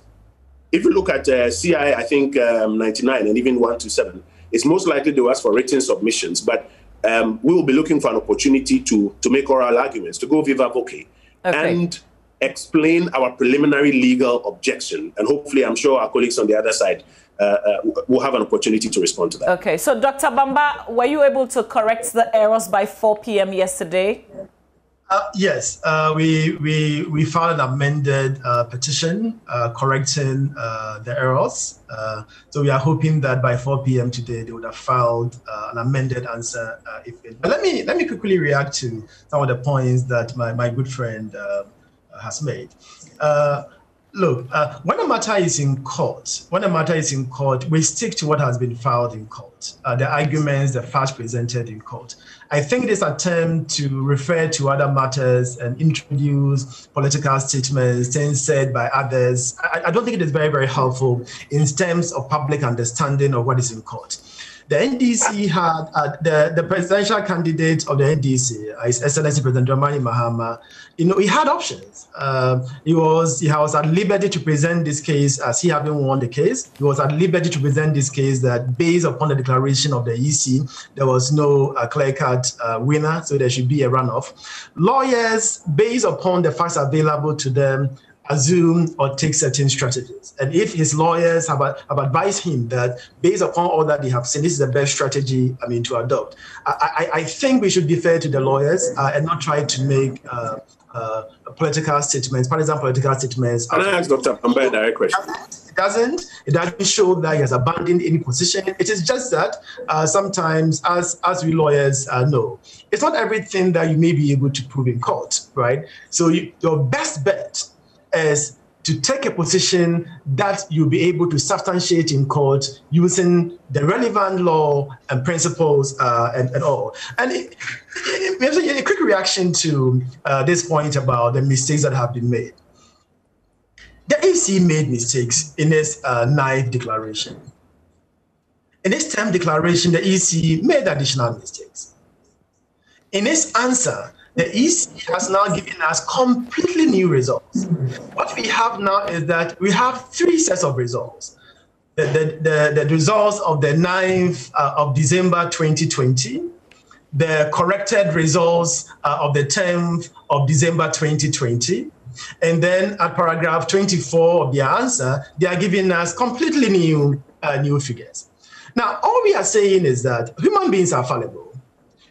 If you look at uh, C I, I think um, ninety-nine and even one two seven, it's most likely they'll ask for written submissions, but um, we will be looking for an opportunity to, to make oral arguments, to go viva voce, okay. and explain our preliminary legal objection. And hopefully, I'm sure our colleagues on the other side Uh, uh, we'll have an opportunity to respond to that. Okay, so Doctor Bamba, were you able to correct the errors by four p m yesterday? Uh, yes, uh, we, we, we filed an amended uh, petition uh, correcting uh, the errors. Uh, so we are hoping that by four p m today, they would have filed uh, an amended answer. Uh, if it, but let me, let me quickly react to some of the points that my, my good friend uh, has made. Uh, Look, uh, when a matter is in court, when a matter is in court, we stick to what has been filed in court, uh, the arguments, the facts presented in court. I think this attempt to refer to other matters and introduce political statements, things said by others, I, I don't think it is very, very helpful in terms of public understanding of what is in court. The N D C had, uh, the, the presidential candidate of the N D C, uh, His Excellency President Dramani Mahama, you know, he had options. Uh, he, was, he was at liberty to present this case as he having won the case. He was at liberty to present this case that based upon the declaration of the E C, there was no uh, clear-cut uh, winner, so there should be a runoff. Lawyers, based upon the facts available to them, assume or take certain strategies. And if his lawyers have, have advised him that based upon all that they have seen, this is the best strategy, I mean, to adopt. I, I, I think we should be fair to the lawyers uh, and not try to make uh, uh, political statements, partisan political statements. Can I ask Doctor Bamba a direct question? It doesn't. It doesn't show that he has abandoned any position. It is just that uh, sometimes, as, as we lawyers uh, know, it's not everything that you may be able to prove in court, right? So you, your best bet is to take a position that you'll be able to substantiate in court using the relevant law and principles uh, and, and all. And it, it, it, a quick reaction to uh, this point about the mistakes that have been made. The A C made mistakes in its uh, ninth declaration. In its tenth declaration, the E C made additional mistakes. In its answer, the E C has now given us completely new results. What we have now is that we have three sets of results. The, the, the, the results of the ninth uh, of December twenty twenty, the corrected results uh, of the tenth of December twenty twenty, and then at paragraph twenty-four of their answer, they are giving us completely new, uh, new figures. Now, all we are saying is that human beings are fallible.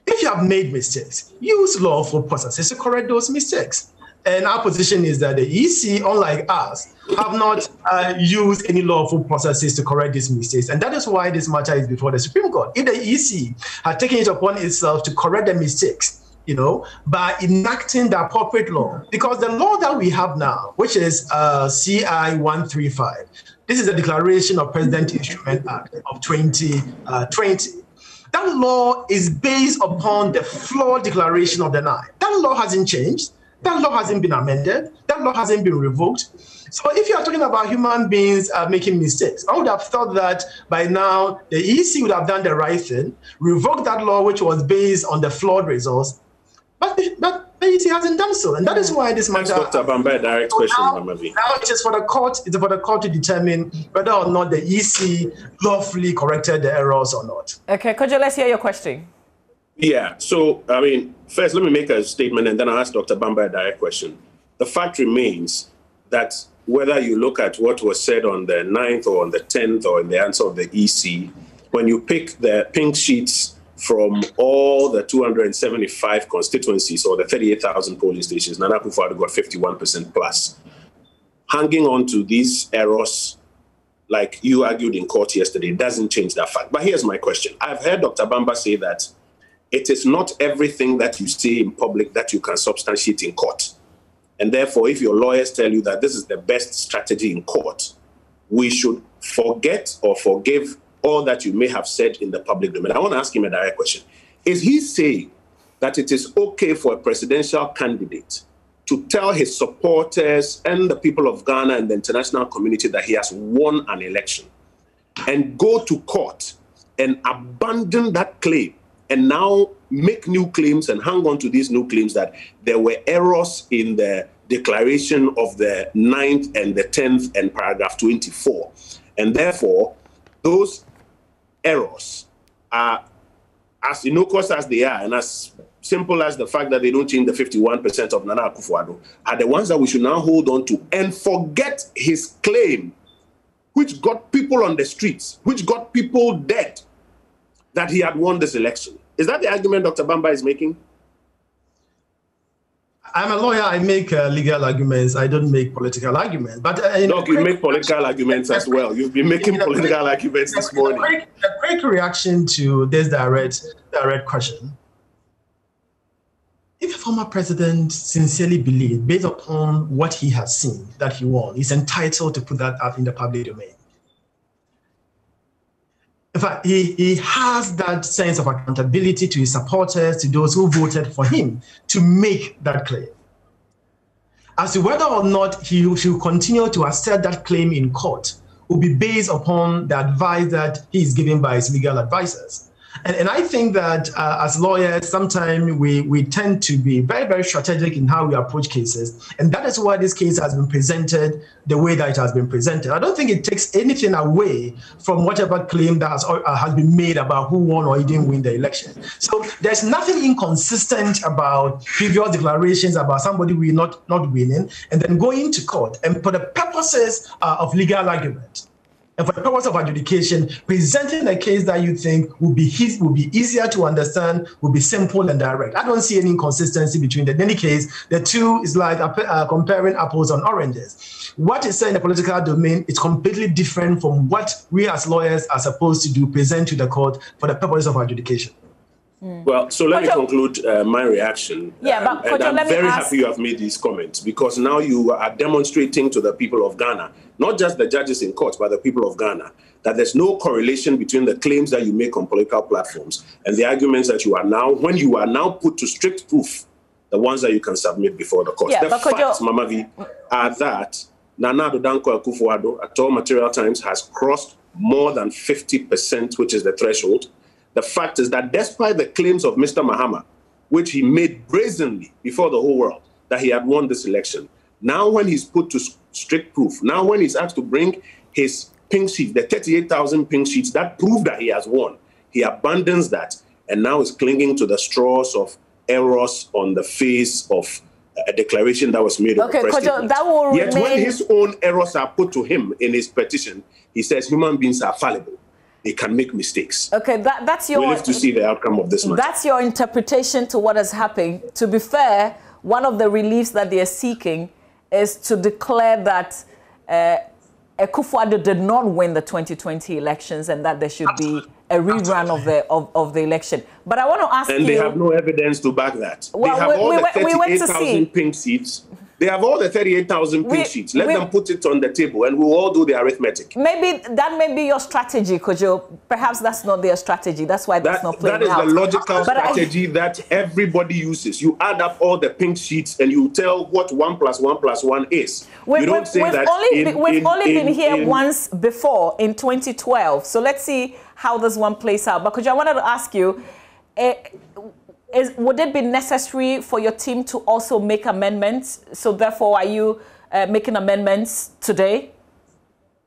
If you have made mistakes, use lawful processes to correct those mistakes. And our position is that the E C, unlike us, have not uh, used any lawful processes to correct these mistakes. And that is why this matter is before the Supreme Court. If the E C had taken it upon itself to correct the mistakes, you know, by enacting the appropriate law, because the law that we have now, which is uh, C I one three five, this is the Declaration of President Instrument Act of twenty twenty. That law is based upon the flawed declaration of the nine. That law hasn't changed. That law hasn't been amended. That law hasn't been revoked. So if you are talking about human beings uh, making mistakes, I would have thought that by now the E C would have done the right thing, revoked that law which was based on the flawed results. But, but the E C hasn't done so. And that is why this matter... Doctor Bamba, a direct so question, now, now it is for the court, it's for the court to determine whether or not the E C lawfully corrected the errors or not. Okay, Kojo, let's hear your question. Yeah, so, I mean, first, let me make a statement and then I'll ask Doctor Bamba a direct question. The fact remains that whether you look at what was said on the ninth or on the tenth or in the answer of the E C, when you pick the pink sheets from all the two hundred seventy-five constituencies or the thirty-eight thousand polling stations, Nana Akufo-Addo got fifty-one percent plus. Hanging on to these errors, like you argued in court yesterday, doesn't change that fact. But here's my question. I've heard Doctor Bamba say that it is not everything that you say in public that you can substantiate in court. And therefore, if your lawyers tell you that this is the best strategy in court, we should forget or forgive all that you may have said in the public domain. I want to ask him a direct question. Is he saying that it is okay for a presidential candidate to tell his supporters and the people of Ghana and the international community that he has won an election and go to court and abandon that claim and now make new claims and hang on to these new claims that there were errors in the declaration of the ninth and the tenth and paragraph twenty-four. And therefore, those errors are as innocuous as they are and as simple as the fact that they don't change the fifty-one percent of Nana Akufo-Addo are the ones that we should now hold on to and forget his claim, which got people on the streets, which got people dead, that he had won this election. Is that the argument Doctor Bamba is making? I'm a lawyer. I make uh, legal arguments. I don't make political arguments. But uh, Doc, you make political arguments as well. You've been making political quick, arguments this morning. A quick, a quick reaction to this direct, direct question. If a former president sincerely believed, based upon what he has seen, that he won, he's entitled to put that out in the public domain. In fact, he, he has that sense of accountability to his supporters, to those who voted for him, to make that claim. As to whether or not he should continue to assert that claim in court will be based upon the advice that he is given by his legal advisors. And, and I think that uh, as lawyers, sometimes we, we tend to be very, very strategic in how we approach cases. And that is why this case has been presented the way that it has been presented. I don't think it takes anything away from whatever claim that has, uh, has been made about who won or he didn't win the election. So there's nothing inconsistent about previous declarations about somebody we not, not winning and then going to court and for the purposes uh, of legal argument. And for the purpose of adjudication, presenting a case that you think will be will be easier to understand, will be simple and direct. I don't see any inconsistency between them. In any case, the two is like uh, comparing apples and oranges. What is said in the political domain is completely different from what we as lawyers are supposed to do, present to the court for the purpose of adjudication. Mm. Well, so let Kojo, me conclude uh, my reaction. Yeah, but Kojo, and I'm let me very ask... happy you have made these comments because now you are demonstrating to the people of Ghana, not just the judges in court, but the people of Ghana, that there's no correlation between the claims that you make on political platforms and the arguments that you are now, when you are now put to strict proof, the ones that you can submit before the court. Yeah, the facts, Kojo... Mama V, are that Nana Addo Dankwa Akufo-Addo at all material times has crossed more than fifty percent, which is the threshold. The fact is that despite the claims of Mister Mahama, which he made brazenly before the whole world, that he had won this election, now when he's put to strict proof, now when he's asked to bring his pink sheets, the thirty-eight thousand pink sheets that prove that he has won, he abandons that and now is clinging to the straws of errors on the face of a declaration that was made. Okay, Kojo, that will Yet remain... when his own errors are put to him in his petition, he says human beings are fallible. They can make mistakes. Okay, that, that's your... We live to see the outcome of this matter. That's your interpretation to what has happened. To be fair, one of the reliefs that they are seeking is to declare that uh, Akufo-Addo did not win the twenty twenty elections and that there should Absolutely. be a rerun of the of, of the election. But I want to ask and you... And they have no evidence to back that. Well, they have we, all we, the thirty-eight thousand we pink seats. They have all the thirty-eight thousand pink we, sheets. Let we, them put it on the table and we'll all do the arithmetic. Maybe that may be your strategy, Kojo. Perhaps that's not their strategy. That's why that's that, not playing out. That is out. the logical but strategy I, that everybody uses. You add up all the pink sheets and you tell what one plus one plus one is. We, you don't we, say we've that only, in, We've in, only in, been here in, once before, in twenty twelve. So let's see how this one plays out. But Kojo, I wanted to ask you... Uh, Is, would it be necessary for your team to also make amendments? So therefore, are you uh, making amendments today?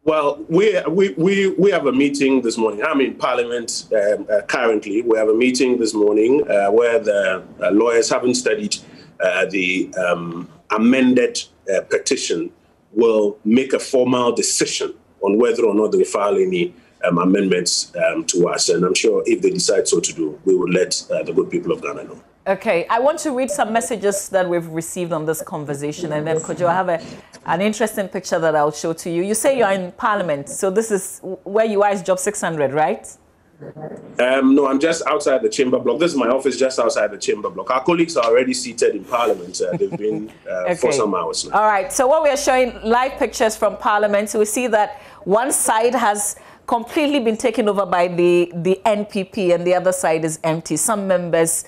Well, we, we, we, we have a meeting this morning. I'm in Parliament um, uh, currently. We have a meeting this morning uh, where the uh, lawyers haven't studied uh, the um, amended uh, petition, will make a formal decision on whether or not they file any Um, amendments um, to us, and I'm sure if they decide so to do, we will let uh, the good people of Ghana know. Okay, I want to read some messages that we've received on this conversation, and then Kojo, I have a, an interesting picture that I'll show to you. You say you're in Parliament, so this is where you are is Job six hundred, right? Um, no, I'm just outside the chamber block. This is my office just outside the chamber block. Our colleagues are already seated in Parliament. Uh, they've been uh, okay. for some hours now. All right, so what we are showing live pictures from Parliament, so we see that one side has completely been taken over by the, the N P P and the other side is empty. Some members uh,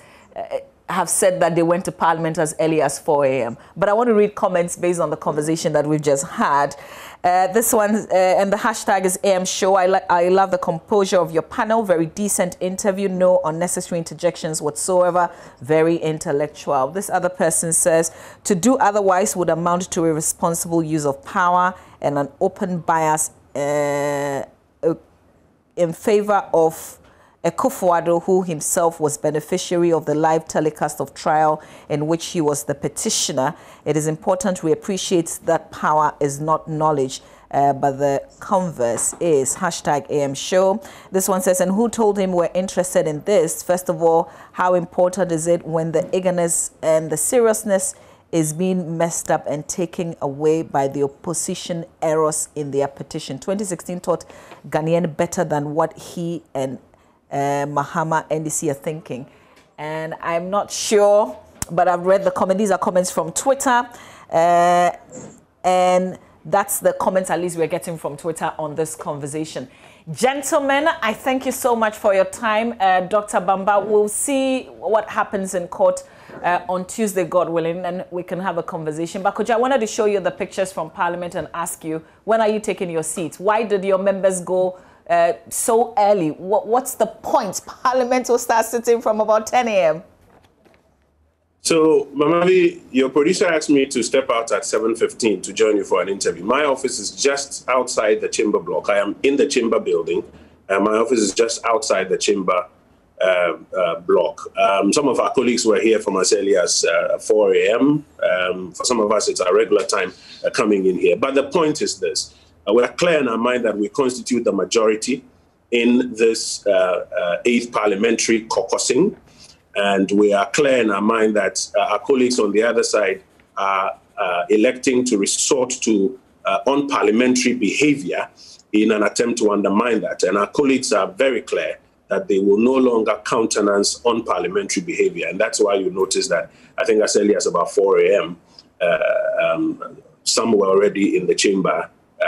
have said that they went to Parliament as early as four A M But I want to read comments based on the conversation that we've just had. Uh, this one, uh, and the hashtag is A M Show. I, I love the composure of your panel. Very decent interview. No unnecessary interjections whatsoever. Very intellectual. This other person says, to do otherwise would amount to irresponsible use of power and an open bias uh, in favor of Akufo-Addo, who himself was beneficiary of the live telecast of trial in which he was the petitioner. It is important we appreciate that power is not knowledge, uh, but the converse is. Hashtag A M Show. This one says, and who told him we're interested in this? First of all, how important is it when the eagerness and the seriousness is being messed up and taken away by the opposition errors in their petition? twenty sixteen taught Ghanaian better than what he and uh, Mahama N D C are thinking. And I'm not sure, but I've read the comments. These are comments from Twitter. Uh, and that's the comments at least we're getting from Twitter on this conversation. Gentlemen, I thank you so much for your time. Uh, Doctor Bamba, we'll see what happens in court Uh, on Tuesday, God willing, and we can have a conversation. But Kojo, I wanted to show you the pictures from Parliament and ask you, when are you taking your seats? Why did your members go uh, so early? What, what's the point? Parliament will start sitting from about ten A M So, Mamadi, your producer asked me to step out at seven fifteen to join you for an interview. My office is just outside the chamber block. I am in the chamber building, and my office is just outside the chamber Uh, uh, block. Um, some of our colleagues were here from as early as uh, four A M Um, for some of us, it's our regular time uh, coming in here. But the point is this. Uh, we're clear in our mind that we constitute the majority in this uh, uh, eighth parliamentary caucusing. And we are clear in our mind that uh, our colleagues on the other side are uh, electing to resort to uh, unparliamentary behavior in an attempt to undermine that. And our colleagues are very clear that they will no longer countenance unparliamentary behavior. And that's why you notice that, I think as early as about four A M, uh, um, some were already in the chamber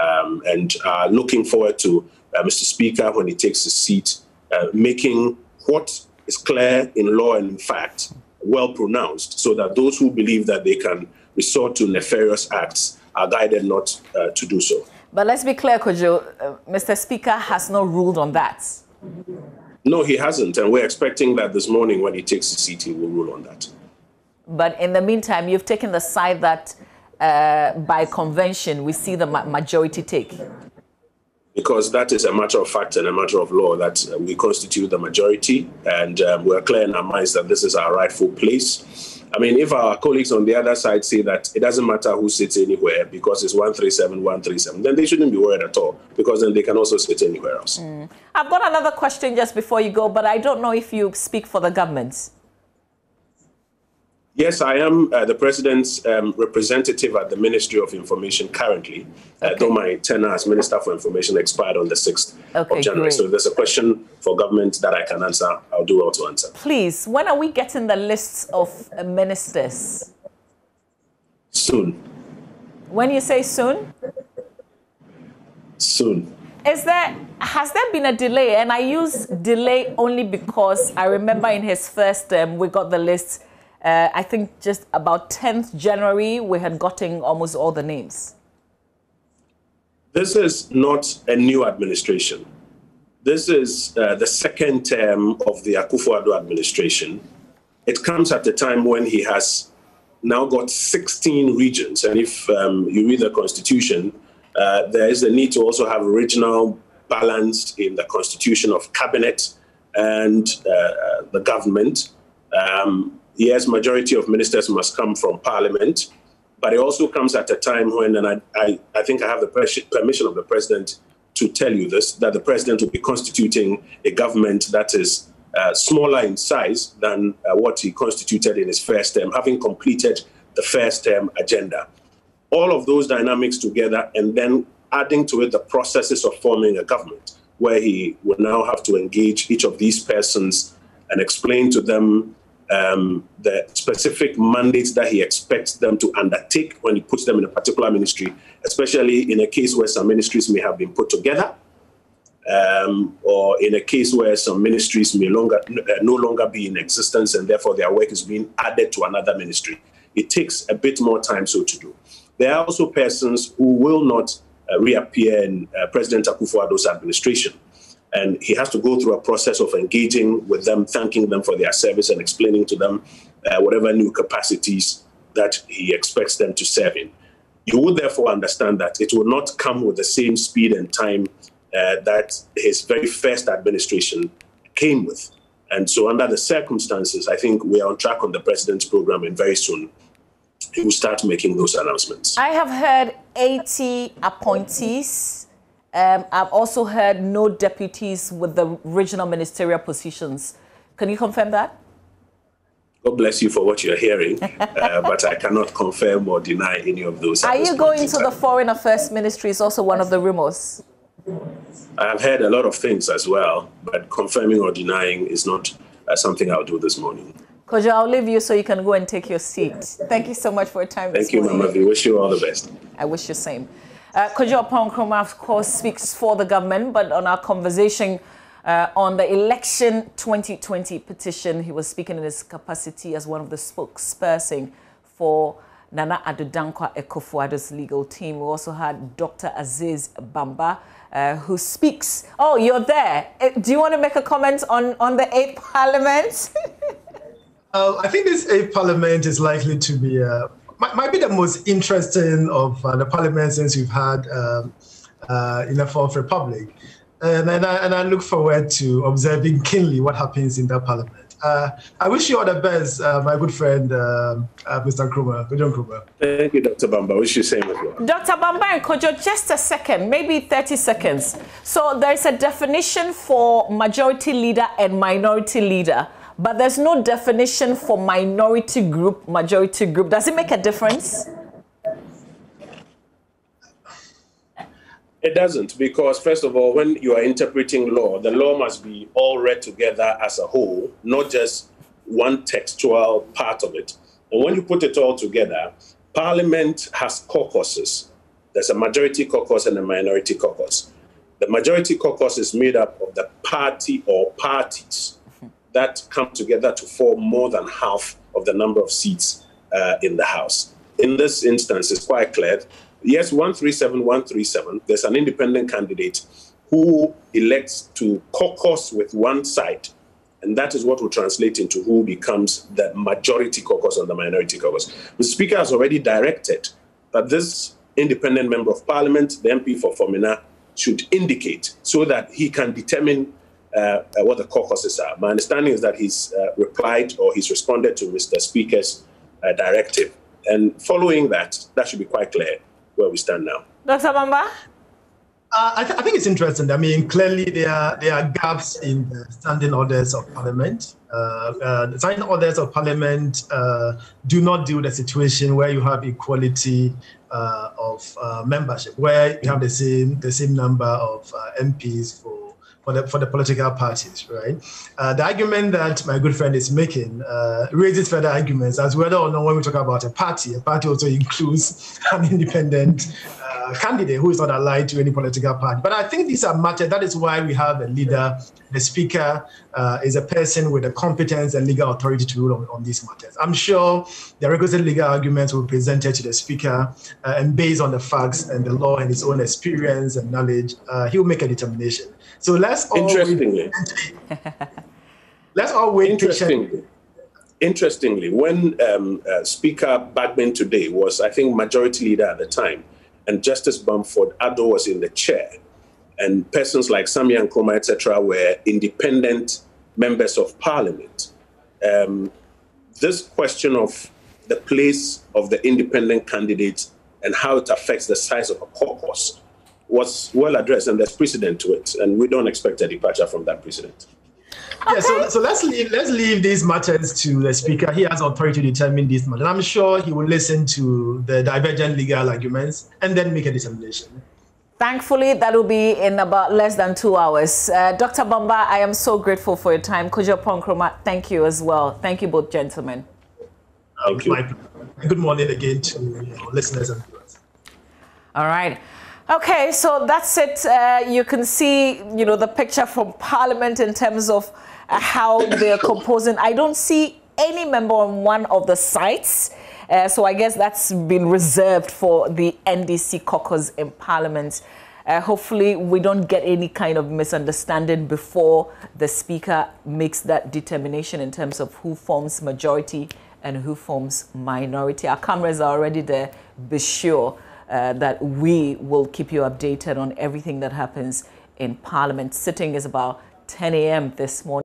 um, and are looking forward to uh, Mister Speaker, when he takes his seat, uh, making what is clear in law and in fact well pronounced, so that those who believe that they can resort to nefarious acts are guided not uh, to do so. But let's be clear, Kojo, uh, Mister Speaker has not ruled on that. No, he hasn't, and we're expecting that this morning when he takes his seat, he will rule on that. But in the meantime, you've taken the side that, uh, by convention, we see the ma majority take. Because that is a matter of fact and a matter of law, that uh, we constitute the majority, and uh, we're clear in our minds that this is our rightful place. I mean, if our colleagues on the other side say that it doesn't matter who sits anywhere because it's one three seven, one three seven, then they shouldn't be worried at all, because then they can also sit anywhere else. Mm. I've got another question just before you go, but I don't know if you speak for the government. Yes, I am uh, the president's um, representative at the Ministry of Information currently, uh, okay. though my tenure as Minister for Information expired on the sixth okay, of January. Great. So if there's a question for government that I can answer, I'll do well to answer. Please, when are we getting the lists of uh, ministers? Soon. When you say soon? Soon. Is there, has there been a delay? And I use delay only because I remember in his first term, we got the list, uh, I think just about tenth January, we had gotten almost all the names. This is not a new administration. This is uh, the second term of the Akufo-Addo administration. It comes at a time when he has now got sixteen regions. And if um, you read the Constitution, Uh, there is the need to also have regional balance in the constitution of cabinet and uh, the government. Um, yes, majority of ministers must come from parliament, but it also comes at a time when, and I, I, I think I have the permission of the president to tell you this, that the president will be constituting a government that is uh, smaller in size than uh, what he constituted in his first term, having completed the first term agenda. All of those dynamics together, and then adding to it the processes of forming a government, where he will now have to engage each of these persons and explain to them um, the specific mandates that he expects them to undertake when he puts them in a particular ministry, especially in a case where some ministries may have been put together, um, or in a case where some ministries may longer, no longer be in existence, and therefore their work is being added to another ministry. It takes a bit more time so to do. There are also persons who will not uh, reappear in uh, President Akufo-Addo's administration. And he has to go through a process of engaging with them, thanking them for their service and explaining to them uh, whatever new capacities that he expects them to serve in. You would therefore understand that it will not come with the same speed and time uh, that his very first administration came with. And so under the circumstances, I think we are on track on the president's program, and very soon he will start making those announcements. I have heard eighty appointees. Um, I've also heard no deputies with the regional ministerial positions. Can you confirm that? God bless you for what you're hearing, uh, but I cannot confirm or deny any of those. Are you going to the Foreign Affairs Ministry is also one of the rumors? I've heard a lot of things as well, but confirming or denying is not uh, something I'll do this morning. Kojo, I'll leave you so you can go and take your seat. Thank you so much for your time. Thank you, Mama. We wish you all the best. I wish you the same. Uh, Kojo Oppong Nkrumah, of course, speaks for the government, but on our conversation uh, on the election twenty twenty petition, he was speaking in his capacity as one of the spokesperson for Nana Addo Dankwa Akufo-Addo's legal team. We also had Doctor Aziz Bamba, uh, who speaks. Oh, you're there. Do you want to make a comment on, on the eighth parliament? Uh, I think this eighth parliament is likely to be, uh, might, might be the most interesting of uh, the parliament since we've had um, uh, in the Fourth Republic. And, and, I, and I look forward to observing keenly what happens in that parliament. Uh, I wish you all the best, uh, my good friend, uh, uh, Mister Nkrumah, Kojo Nkrumah. Thank you, Doctor Bamba. Wish you same as well. Doctor Bamba and Kojo, just a second, maybe thirty seconds. So there's a definition for majority leader and minority leader. But there's no definition for minority group, majority group. Does it make a difference? It doesn't, because first of all, when you are interpreting law, the law must be all read together as a whole, not just one textual part of it. And when you put it all together, Parliament has caucuses. There's a majority caucus and a minority caucus. The majority caucus is made up of the party or parties that come together to form more than half of the number of seats uh, in the House. In this instance, it's quite clear. Yes, one three seven, one three seven, there's an independent candidate who elects to caucus with one side, and that is what will translate into who becomes the majority caucus and the minority caucus. The Speaker has already directed that this independent member of Parliament, the M P for Formina, should indicate so that he can determine Uh, uh, what the caucuses are. My understanding is that he's uh, replied or he's responded to Mister Speaker's uh, directive. And following that, that should be quite clear where we stand now. Doctor Bamba? Uh, I, th I think it's interesting. I mean, clearly there are, there are gaps in the standing orders of parliament. Uh, uh, the standing orders of parliament uh, do not deal with a situation where you have equality uh, of uh, membership, where you have the same the same number of uh, M Ps for for the for the political parties, right? Uh, the argument that my good friend is making uh, raises further arguments as whether or not when we talk about a party, a party also includes an independent Uh, candidate who is not allied to any political party. But I think these are matters. That is why we have a leader. The speaker uh, is a person with the competence and legal authority to rule on, on these matters. I'm sure the requisite legal arguments will be presented to the speaker, uh, and based on the facts and the law and his own experience and knowledge, uh, he will make a determination. So let's all interestingly, let's all wait interestingly. Patiently. Interestingly, when um, uh, Speaker Bagman today was, I think, majority leader at the time, and Justice Bamford Addo was in the chair, and persons like Samia Nkrumah, et cetera, were independent members of parliament. Um, this question of the place of the independent candidate and how it affects the size of a caucus was well addressed, and there's precedent to it, and we don't expect a departure from that precedent. Okay. Yeah, so, so let's leave let's leave these matters to the speaker. He has authority to determine these matters. I'm sure he will listen to the divergent legal arguments and then make a determination. Thankfully, that will be in about less than two hours. Uh, Doctor Bamba, I am so grateful for your time. Kojo Oppong Nkrumah, thank you as well. Thank you both, gentlemen. Um, thank you. My, good morning again to you know, listeners and viewers. All right. Okay, so that's it. Uh, you can see, you know, the picture from Parliament in terms of uh, how they're composing. I don't see any member on one of the sites, uh, so I guess that's been reserved for the N D C caucus in Parliament. Uh, hopefully, we don't get any kind of misunderstanding before the Speaker makes that determination in terms of who forms majority and who forms minority. Our cameras are already there, be sure. Uh, that we will keep you updated on everything that happens in Parliament. Sitting is about ten A M this morning.